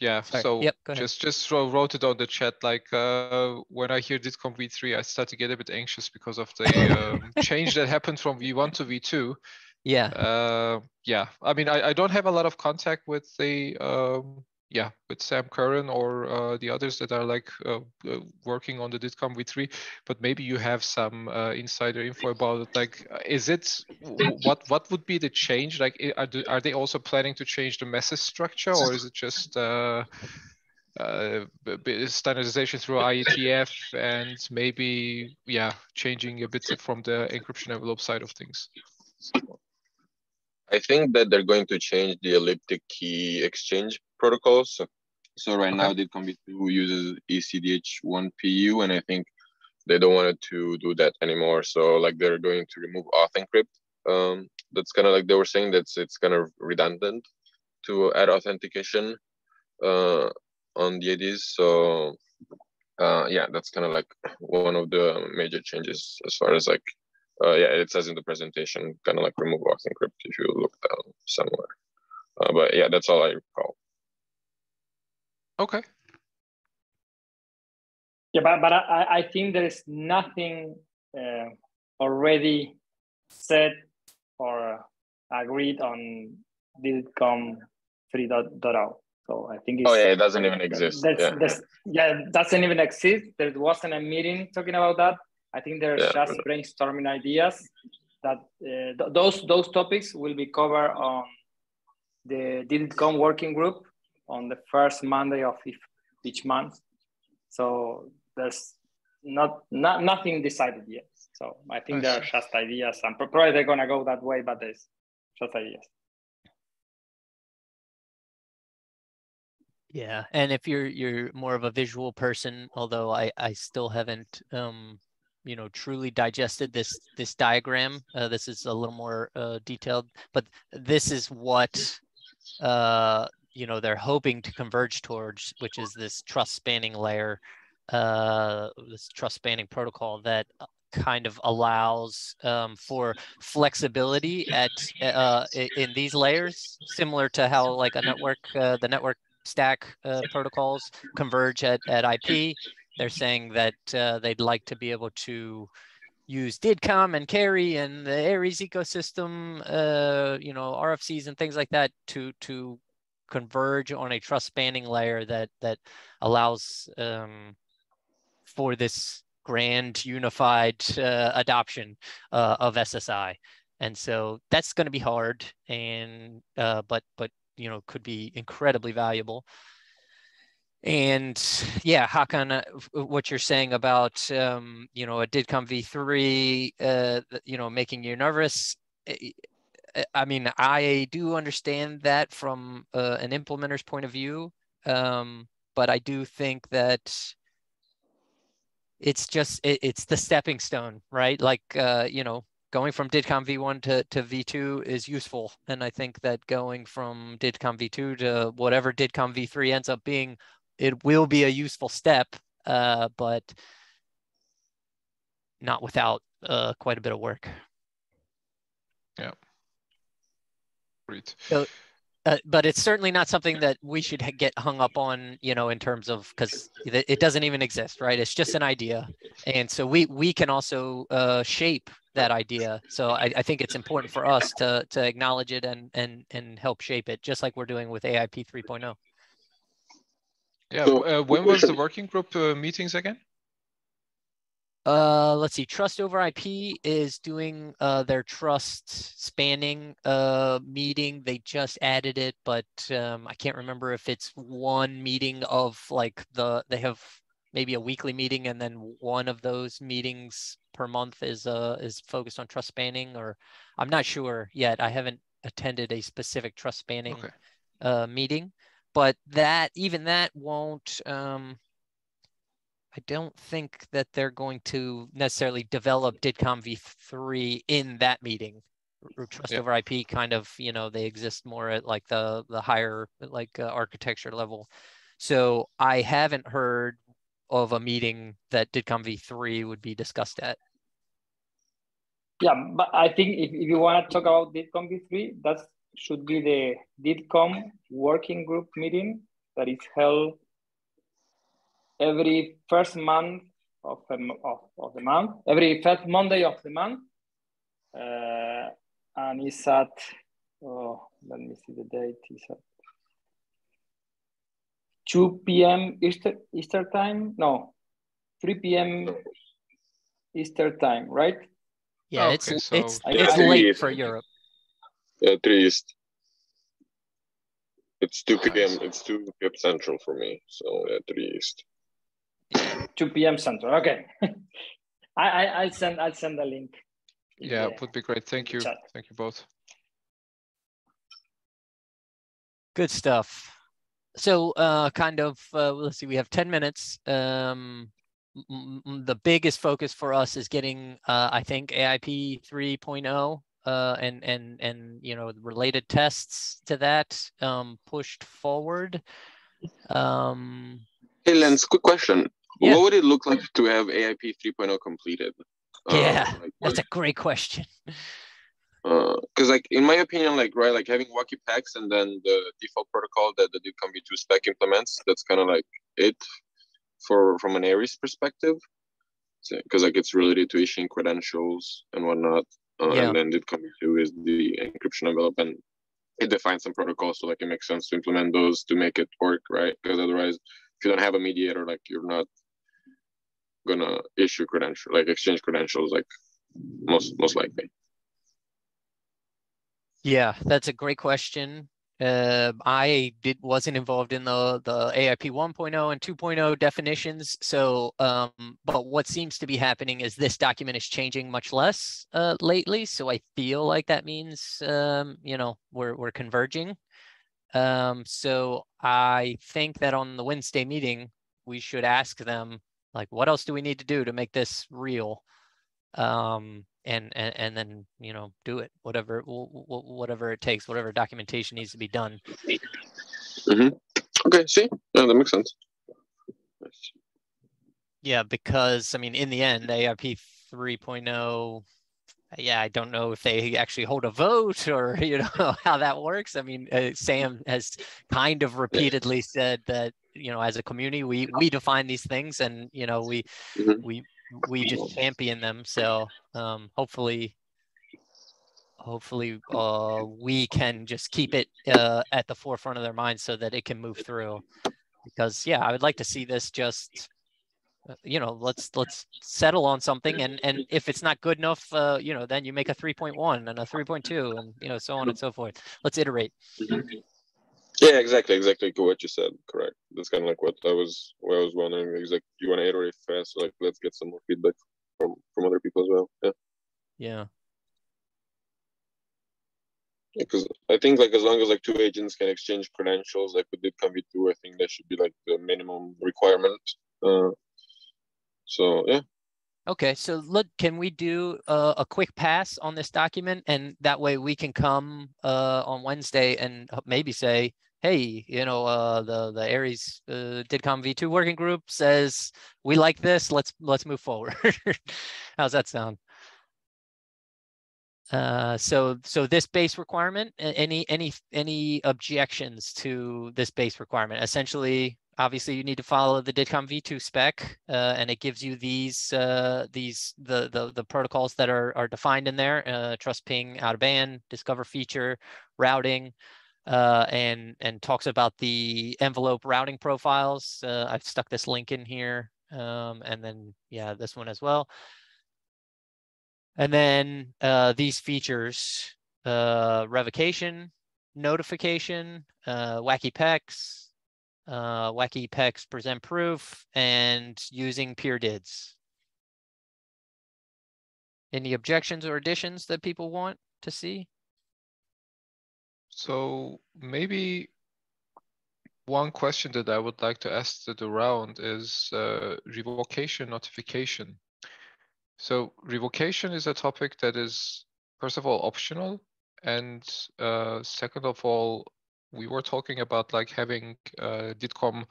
yeah. Sorry. So yep, just just wrote it on the chat. Like uh, when I hear DIDComm V three, I start to get a bit anxious because of the um, change that happened from V one to V two. Yeah. Uh, yeah. I mean, I, I don't have a lot of contact with the um, yeah with Sam Curran or uh, the others that are like uh, uh, working on the DIDComm V three. But maybe you have some uh, insider info about it. Like, is it what what would be the change? Like, are are they also planning to change the message structure, or is it just uh, uh, standardization through I E T F and maybe yeah changing a bit from the encryption envelope side of things? I think that they're going to change the elliptic key exchange protocols. So right okay. now DIDComm V two uses E C D H one P U, and I think they don't want to do that anymore. So like they're going to remove AuthEncrypt. Um, that's kind of like they were saying that's it's kind of redundant to add authentication uh, on the I Ds. So uh, yeah, that's kind of like one of the major changes as far as like Uh, yeah, it says in the presentation, kind of like remove AuthEncrypt if you look down somewhere. Uh, but yeah, that's all I recall. Okay. Yeah, but, but I, I think there is nothing uh, already said or agreed on DIDComm three point oh. So I think it's, oh yeah, it doesn't even exist. That's, yeah. That's, yeah, it doesn't even exist. There wasn't a meeting talking about that. I think there's yeah. just brainstorming ideas that uh, th those those topics will be covered on the DIDComm working group on the first Monday of each month. So there's not not nothing decided yet. So I think I there see. are just ideas, and probably they're gonna go that way, but there's just ideas. Yeah, and if you're you're more of a visual person, although I I still haven't. Um... you know, truly digested this this diagram. Uh, this is a little more uh, detailed, but this is what, uh, you know, they're hoping to converge towards, which is this trust spanning layer, uh, this trust spanning protocol that kind of allows um, for flexibility at uh, in these layers, similar to how like a network, uh, the network stack uh, protocols converge at, at I P. They're saying that uh, they'd like to be able to use DIDComm and KERI and the Aries ecosystem, uh, you know, R F Cs and things like that to to converge on a trust spanning layer that that allows um, for this grand unified uh, adoption uh, of S S I. And so that's going to be hard, and uh, but but you know, could be incredibly valuable. And yeah, Hakan, uh, what you're saying about um, you know, a DIDComm v three, uh, you know, making you nervous. I mean, I do understand that from uh, an implementer's point of view, um, but I do think that it's just it, it's the stepping stone, right? Like uh, you know, going from DIDComm v one to, to v two is useful. And I think that going from DIDComm v two to whatever DIDComm v three ends up being, it will be a useful step, uh, but not without uh, quite a bit of work. Yeah, great. So, uh, but it's certainly not something that we should get hung up on, you know, in terms of, because it doesn't even exist, right? It's just an idea. And so we, we can also uh, shape that idea. So I, I think it's important for us to, to acknowledge it and, and, and help shape it, just like we're doing with A I P three point oh. Yeah, uh, when was the working group uh, meetings again? Uh, let's see, Trust Over I P is doing uh, their trust spanning uh, meeting. They just added it, but um, I can't remember if it's one meeting of like the, they have maybe a weekly meeting, and then one of those meetings per month is uh, is focused on trust spanning, or I'm not sure yet. I haven't attended a specific trust spanning okay. uh, meeting, but that, even that won't, um, I don't think that they're going to necessarily develop DIDComm v three in that meeting. Trust yeah. over I P kind of, you know, they exist more at like the, the higher like uh, architecture level. So I haven't heard of a meeting that DIDComm v three would be discussed at. Yeah, but I think if, if you want to talk about DIDComm v three, that should be the DIDComm working group meeting that is held every first month of the, of, of the month, every first Monday of the month. Uh, and it's at, oh, let me see the date, it's at two P M Eastern Easter time? No, three P M Eastern time, right? Yeah, oh, it's, okay, so it's, I, it's I, late I, for Europe. Yeah, three East. It's two P M It's two P M Central for me, so yeah, three East. two P M Central. Okay, I, I I'll send I'll send the link. Yeah, it would be great. Thank you. Chat. Thank you both. Good stuff. So uh, kind of uh, let's see. We have ten minutes. Um, the biggest focus for us is getting uh, I think A I P three point oh. Uh, and and and you know, related tests to that um, pushed forward. Um, hey Lance, quick question: yeah. What would it look like to have A I P three point oh completed? Yeah, uh, like, that's like, a great question. Because, uh, like in my opinion, like right, like having W C A G packs and then the default protocol that the DIDComm v two spec implements. That's kind of like it for from an Aries perspective, because so, like it's related to issuing credentials and whatnot. Uh, yeah. And then DIDComm v two is the encryption envelope, and it defines some protocols, so like it makes sense to implement those to make it work, right? Because otherwise, if you don't have a mediator, like you're not gonna issue credential, like exchange credentials, like most most likely. Yeah, that's a great question. Uh, I did wasn't involved in the the A I P one point oh and two point oh definitions. So, um, but what seems to be happening is this document is changing much less uh, lately. So I feel like that means um, you know, we're we're converging. Um, so I think that on the Wednesday meeting we should ask them like, what else do we need to do to make this real? Um, And, and and then, you know, do it, whatever whatever it takes, whatever documentation needs to be done. Mm-hmm. Okay, see, yeah, that makes sense. Yeah, because I mean, in the end, A I P three point oh, yeah, I don't know if they actually hold a vote or, you know, how that works. I mean, uh, Sam has kind of repeatedly yeah. said that, you know, as a community, we we define these things, and you know, we mm-hmm. we. we just champion them. So um, hopefully, hopefully uh, we can just keep it uh, at the forefront of their minds so that it can move through. Because yeah, I would like to see this just you know, let's let's settle on something, and and if it's not good enough, uh, you know, then you make a three point one and a three point two, and you know, so on and so forth. Let's iterate. Yeah, exactly, exactly what you said. Correct. That's kind of like what I was, what I was wondering. Exactly, you want to iterate fast, so like let's get some more feedback from from other people as well. Yeah. Yeah. Because yeah, I think like as long as like two agents can exchange credentials, like we did come with two, I think that should be like the minimum requirement. Uh, so yeah. Okay, so look, can we do uh, a quick pass on this document, and that way we can come uh, on Wednesday and maybe say, hey, you know, uh, the the Aries uh, DIDComm V two working group says we like this. Let's let's move forward. How's that sound? Uh, so so this base requirement. Any any any objections to this base requirement? Essentially, obviously, you need to follow the DIDComm V two spec, uh, and it gives you these uh, these the, the the protocols that are are defined in there: uh, trust, ping, out of band, discover feature, routing, uh, and and talks about the envelope routing profiles. Uh, I've stuck this link in here, um, and then yeah, this one as well. And then uh, these features: uh, revocation, notification, uh, wacky pecs. Uh, wacky pecs, present proof, and using peer dids. Any objections or additions that people want to see? So maybe one question that I would like to ask to the round is uh, revocation notification. So revocation is a topic that is, first of all, optional, and uh, second of all, we were talking about like having uh, DIDComm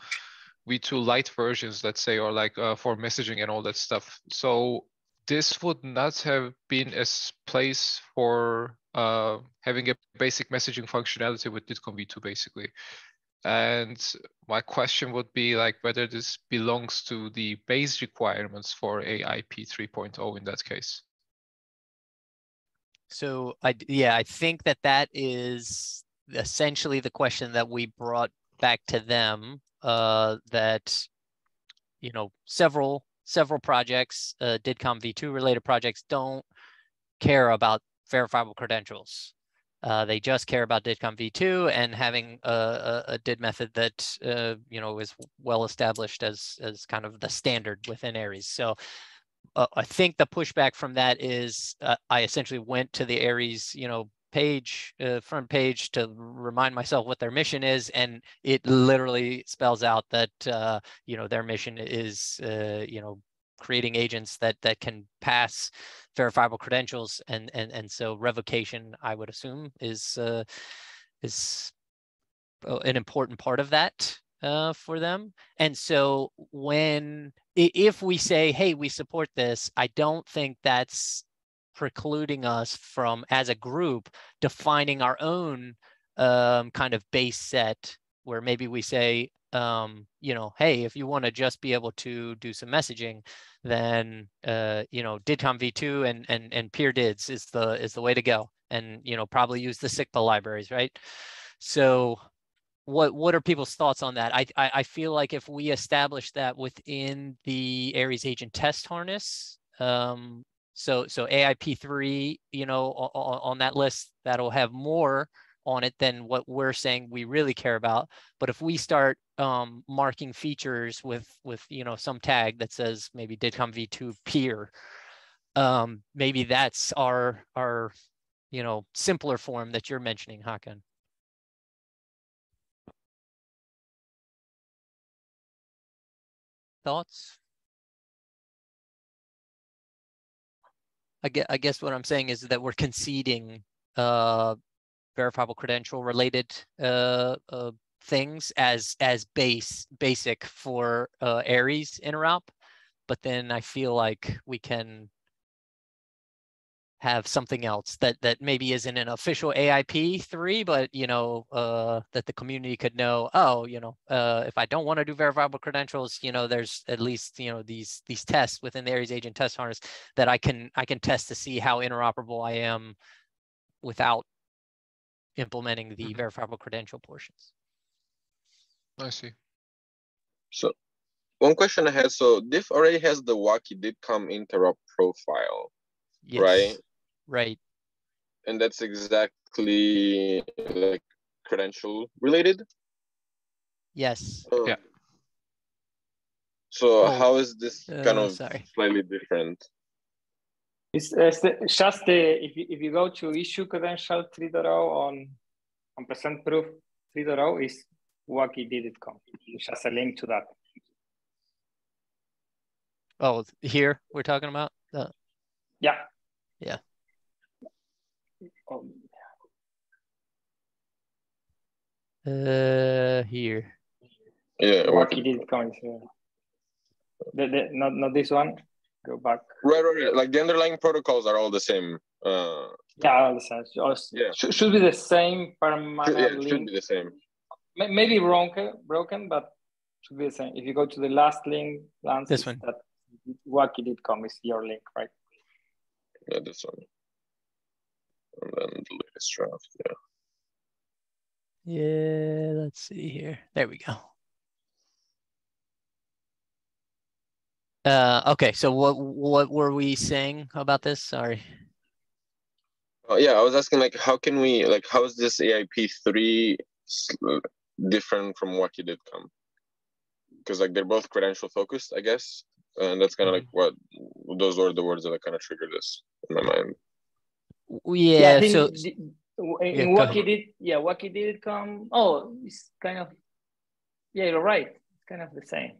V two light versions, let's say, or like uh, for messaging and all that stuff. So this would not have been a place for uh, having a basic messaging functionality with DIDComm V two, basically. And my question would be like whether this belongs to the base requirements for A I P three point oh in that case. So I yeah, I think that that is essentially the question that we brought back to them, uh, that, you know, several several projects, uh, DIDComm V two related projects, don't care about verifiable credentials. Uh, they just care about DIDComm V two and having a, a, a DID method that, uh, you know, is well established as, as kind of the standard within Aries. So uh, I think the pushback from that is uh, I essentially went to the Aries, you know, page, uh, front page, to remind myself what their mission is, and it literally spells out that uh, you know, their mission is uh, you know, creating agents that that can pass verifiable credentials, and and and so revocation, I would assume, is uh, is an important part of that uh, for them. And so when if we say, hey, we support this, I don't think that's precluding us from, as a group, defining our own um, kind of base set, where maybe we say, um, you know, hey, if you want to just be able to do some messaging, then uh, you know, DIDComm V two and and and peer dids is the is the way to go, and you know, probably use the Sicpa libraries, right? So, what what are people's thoughts on that? I I, I feel like if we establish that within the Aries agent test harness. Um, So, so A I P three, you know, on, on that list, that'll have more on it than what we're saying we really care about. But if we start um, marking features with, with, you know, some tag that says maybe DIDComm V two peer, um, maybe that's our, our, you know, simpler form that you're mentioning, Hakan. Thoughts? I guess what I'm saying is that we're conceding uh, verifiable credential related uh, uh, things as as base basic for uh, Aries interop, but then I feel like we can have something else that that maybe isn't an official A I P three, but you know, uh, that the community could know. Oh, you know, uh, if I don't want to do verifiable credentials, you know, there's at least, you know, these these tests within the Aries agent test harness that I can I can test to see how interoperable I am without implementing the mm-hmm. verifiable credential portions. I see. So, one question I had, so diff already has the wacky DIDComm interrupt profile, yes. right? Right. And that's exactly like credential related? Yes. Or, yeah. So oh. how is this kind uh, of sorry. slightly different? It's uh, just the, if you, if you go to issue credential three point oh on, on percent proof three point oh is wacky DIDComm. It's just a link to that. Oh, here we're talking about that. Yeah. Yeah. Um, uh, here. Yeah. Wacky DIDComm. The, the, not not this one. Go back. Right, right, right. Like the underlying protocols are all the same. Uh, yeah, all the same. Also, yeah. Should, should be the same permanent. Yeah, it should be the same. Maybe wrong, broken, but should be the same. If you go to the last link, Lance, this one. That wacky DIDComm is your link, right? Yeah, this one. And then the latest draft, yeah. Yeah, let's see here. There we go. Uh, okay, so what what were we saying about this? Sorry. Oh yeah, I was asking like, how can we like, how is this A I P three different from what you did come? Because like they're both credential focused, I guess, and that's kind of mm-hmm. like what those were the words that kind of triggered this in my mind. Yeah. yeah I think so the, in yeah, wacky did yeah wacky did come. Oh, it's kind of yeah, you're right. It's kind of the same.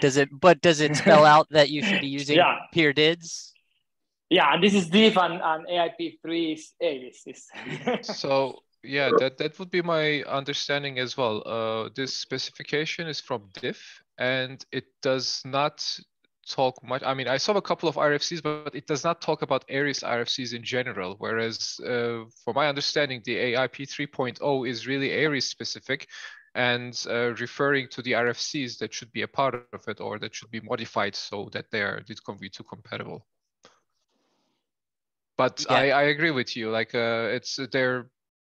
does it but does it spell out that you should be using yeah. peer dids? Yeah, this is diff and, and A I P three is Aries. So yeah, that, that would be my understanding as well. Uh, this specification is from diff and it does not talk much. I mean, I saw a couple of R F Cs, but it does not talk about Aries R F Cs in general. Whereas uh, for my understanding, the A I P three point oh is really Aries specific. And uh, referring to the R F Cs that should be a part of it or that should be modified so that they are DIDComm v two compatible. But yeah. I, I agree with you. Like uh, it's there,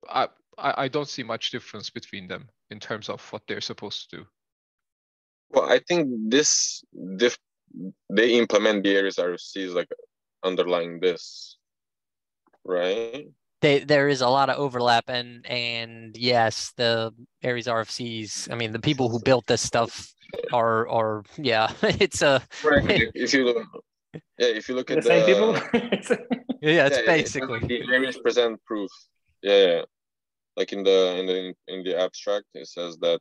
I, I don't see much difference between them in terms of what they're supposed to do. Well, I think this, diff, they implement the Aries R F Cs like underlying this, right? They, there is a lot of overlap, and and yes, the Aries R F Cs. I mean, the people who built this stuff are are yeah. It's a right. if you look, yeah, if you look the at the same people. yeah, it's yeah, basically it's like the Aries present proof. Yeah, yeah, like in the in the in the abstract, it says that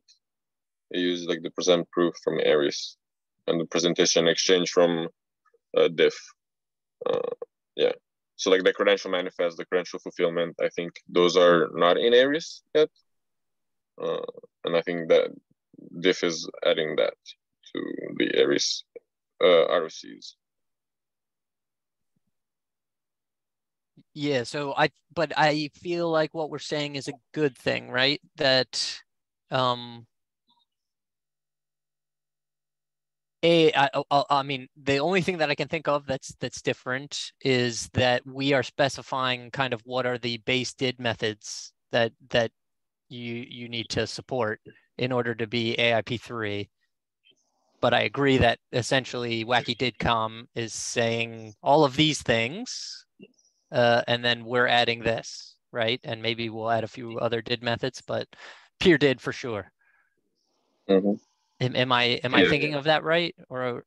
it uses like the present proof from Aries and the presentation exchange from uh, diff. Uh, yeah. So like the credential manifest, the credential fulfillment, I think those are not in Aries yet. Uh, and I think that diff is adding that to the Aries uh, R O Cs. Yeah, so I, but I feel like what we're saying is a good thing, right? That um, A, I, I, I mean, the only thing that I can think of that's that's different is that we are specifying kind of what are the base did methods that that you you need to support in order to be A I P three. But I agree that essentially wacky DIDComm is saying all of these things, uh, and then we're adding this, right? And maybe we'll add a few other did methods, but peer did for sure. Mm-hmm. Am, am I am I yeah. thinking of that right? Or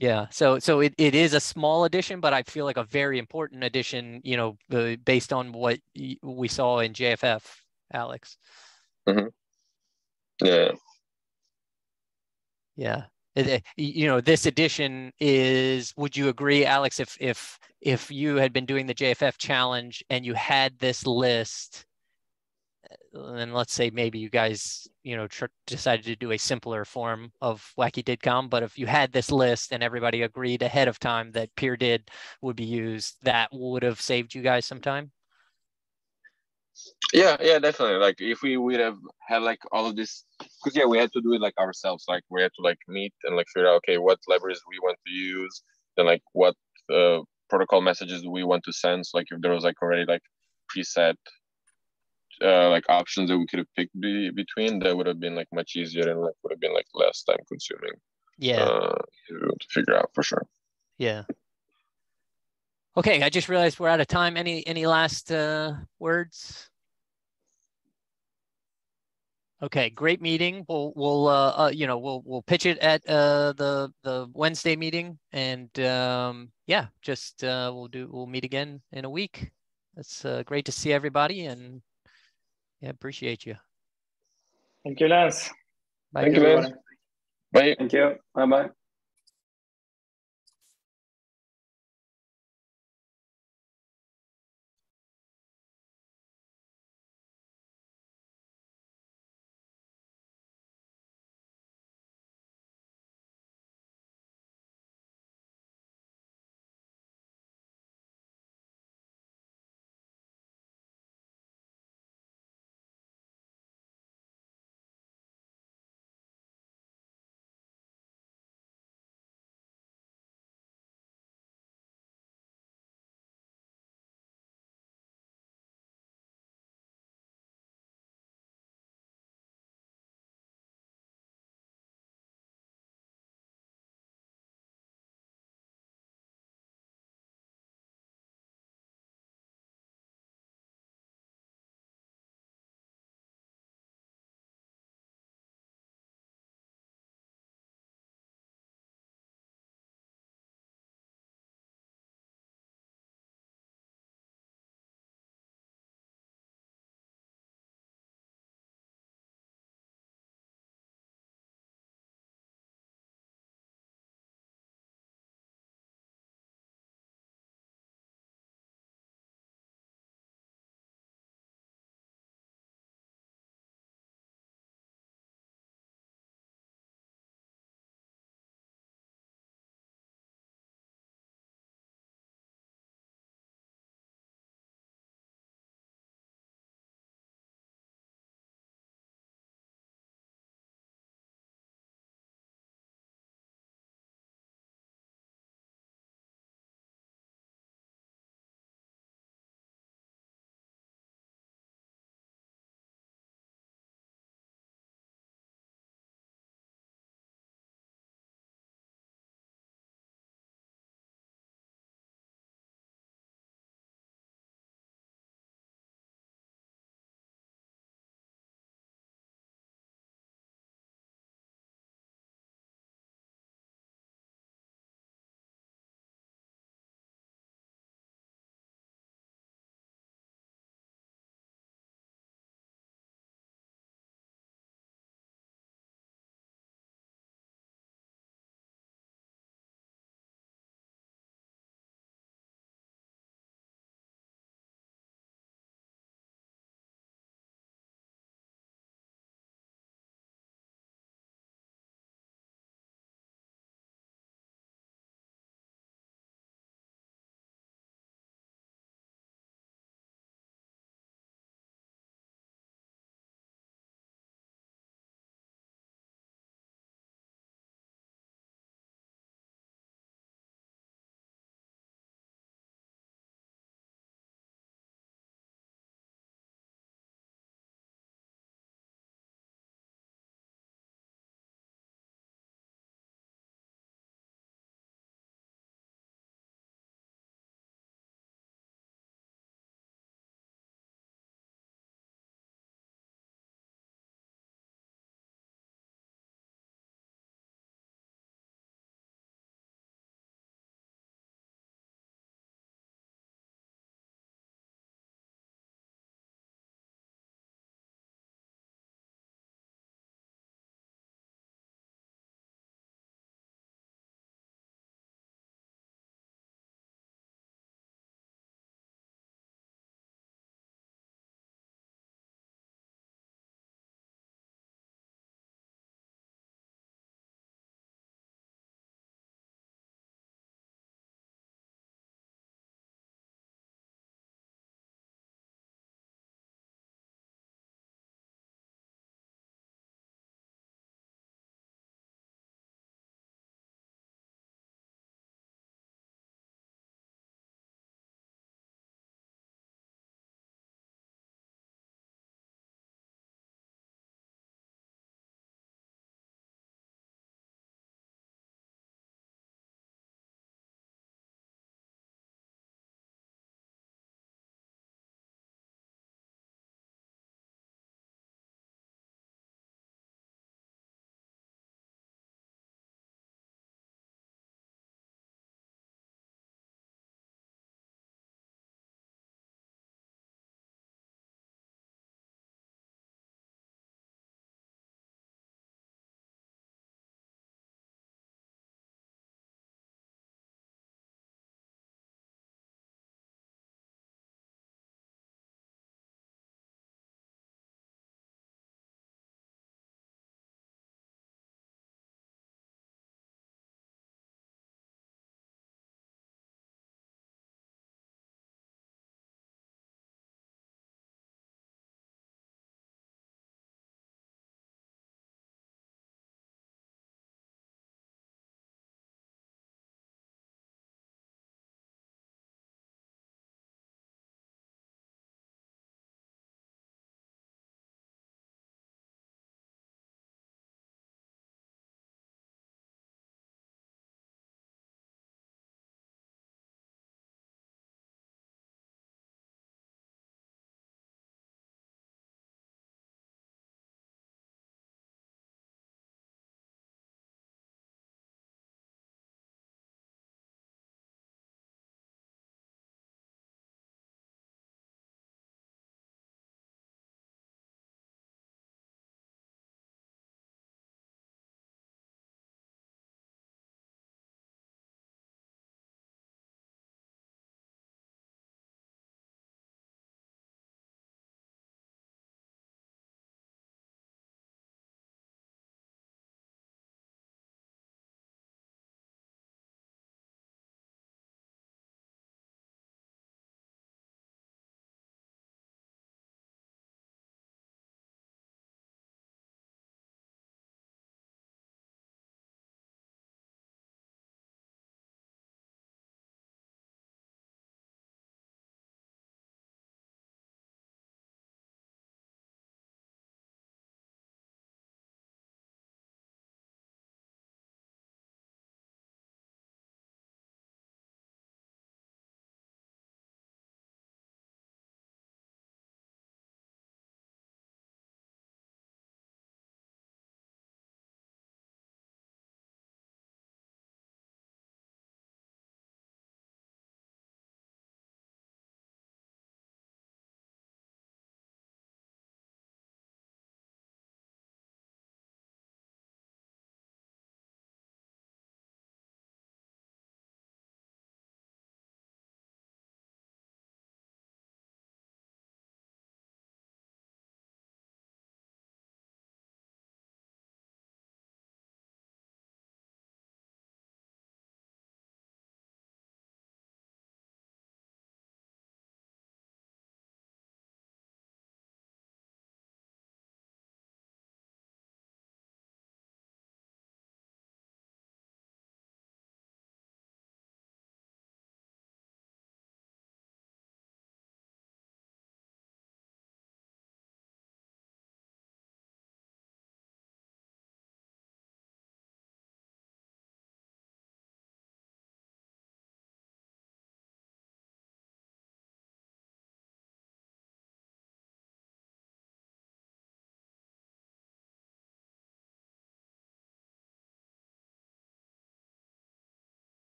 yeah, so so it, it is a small addition, but I feel like a very important addition. You know, uh, based on what we saw in J F F, Alex. Mm-hmm. Yeah. Yeah. It, it, you know, this addition is. Would you agree, Alex? If if if you had been doing the J F F challenge and you had this list. And let's say maybe you guys, you know, tr decided to do a simpler form of wacky DIDComm, but if you had this list and everybody agreed ahead of time that peer did would be used, that would have saved you guys some time. Yeah, yeah, definitely. Like if we would have had like all of this, because yeah, we had to do it like ourselves. Like we had to like meet and like figure out okay, what libraries we want to use, then like what uh, protocol messages we want to send. So, like if there was like already like preset. uh, like options that we could have picked be between, that would have been like much easier and like would have been like less time consuming. Yeah, uh, to figure out for sure. Yeah. Okay, I just realized we're out of time. Any any last uh, words? Okay, great meeting. We'll we'll uh, uh, you know we'll we'll pitch it at uh, the the Wednesday meeting, and um, yeah, just uh, we'll do we'll meet again in a week. It's uh, great to see everybody, and yeah, appreciate you. Thank you, Lance. Bye, Thank you, man. Bye. Thank you. Bye bye.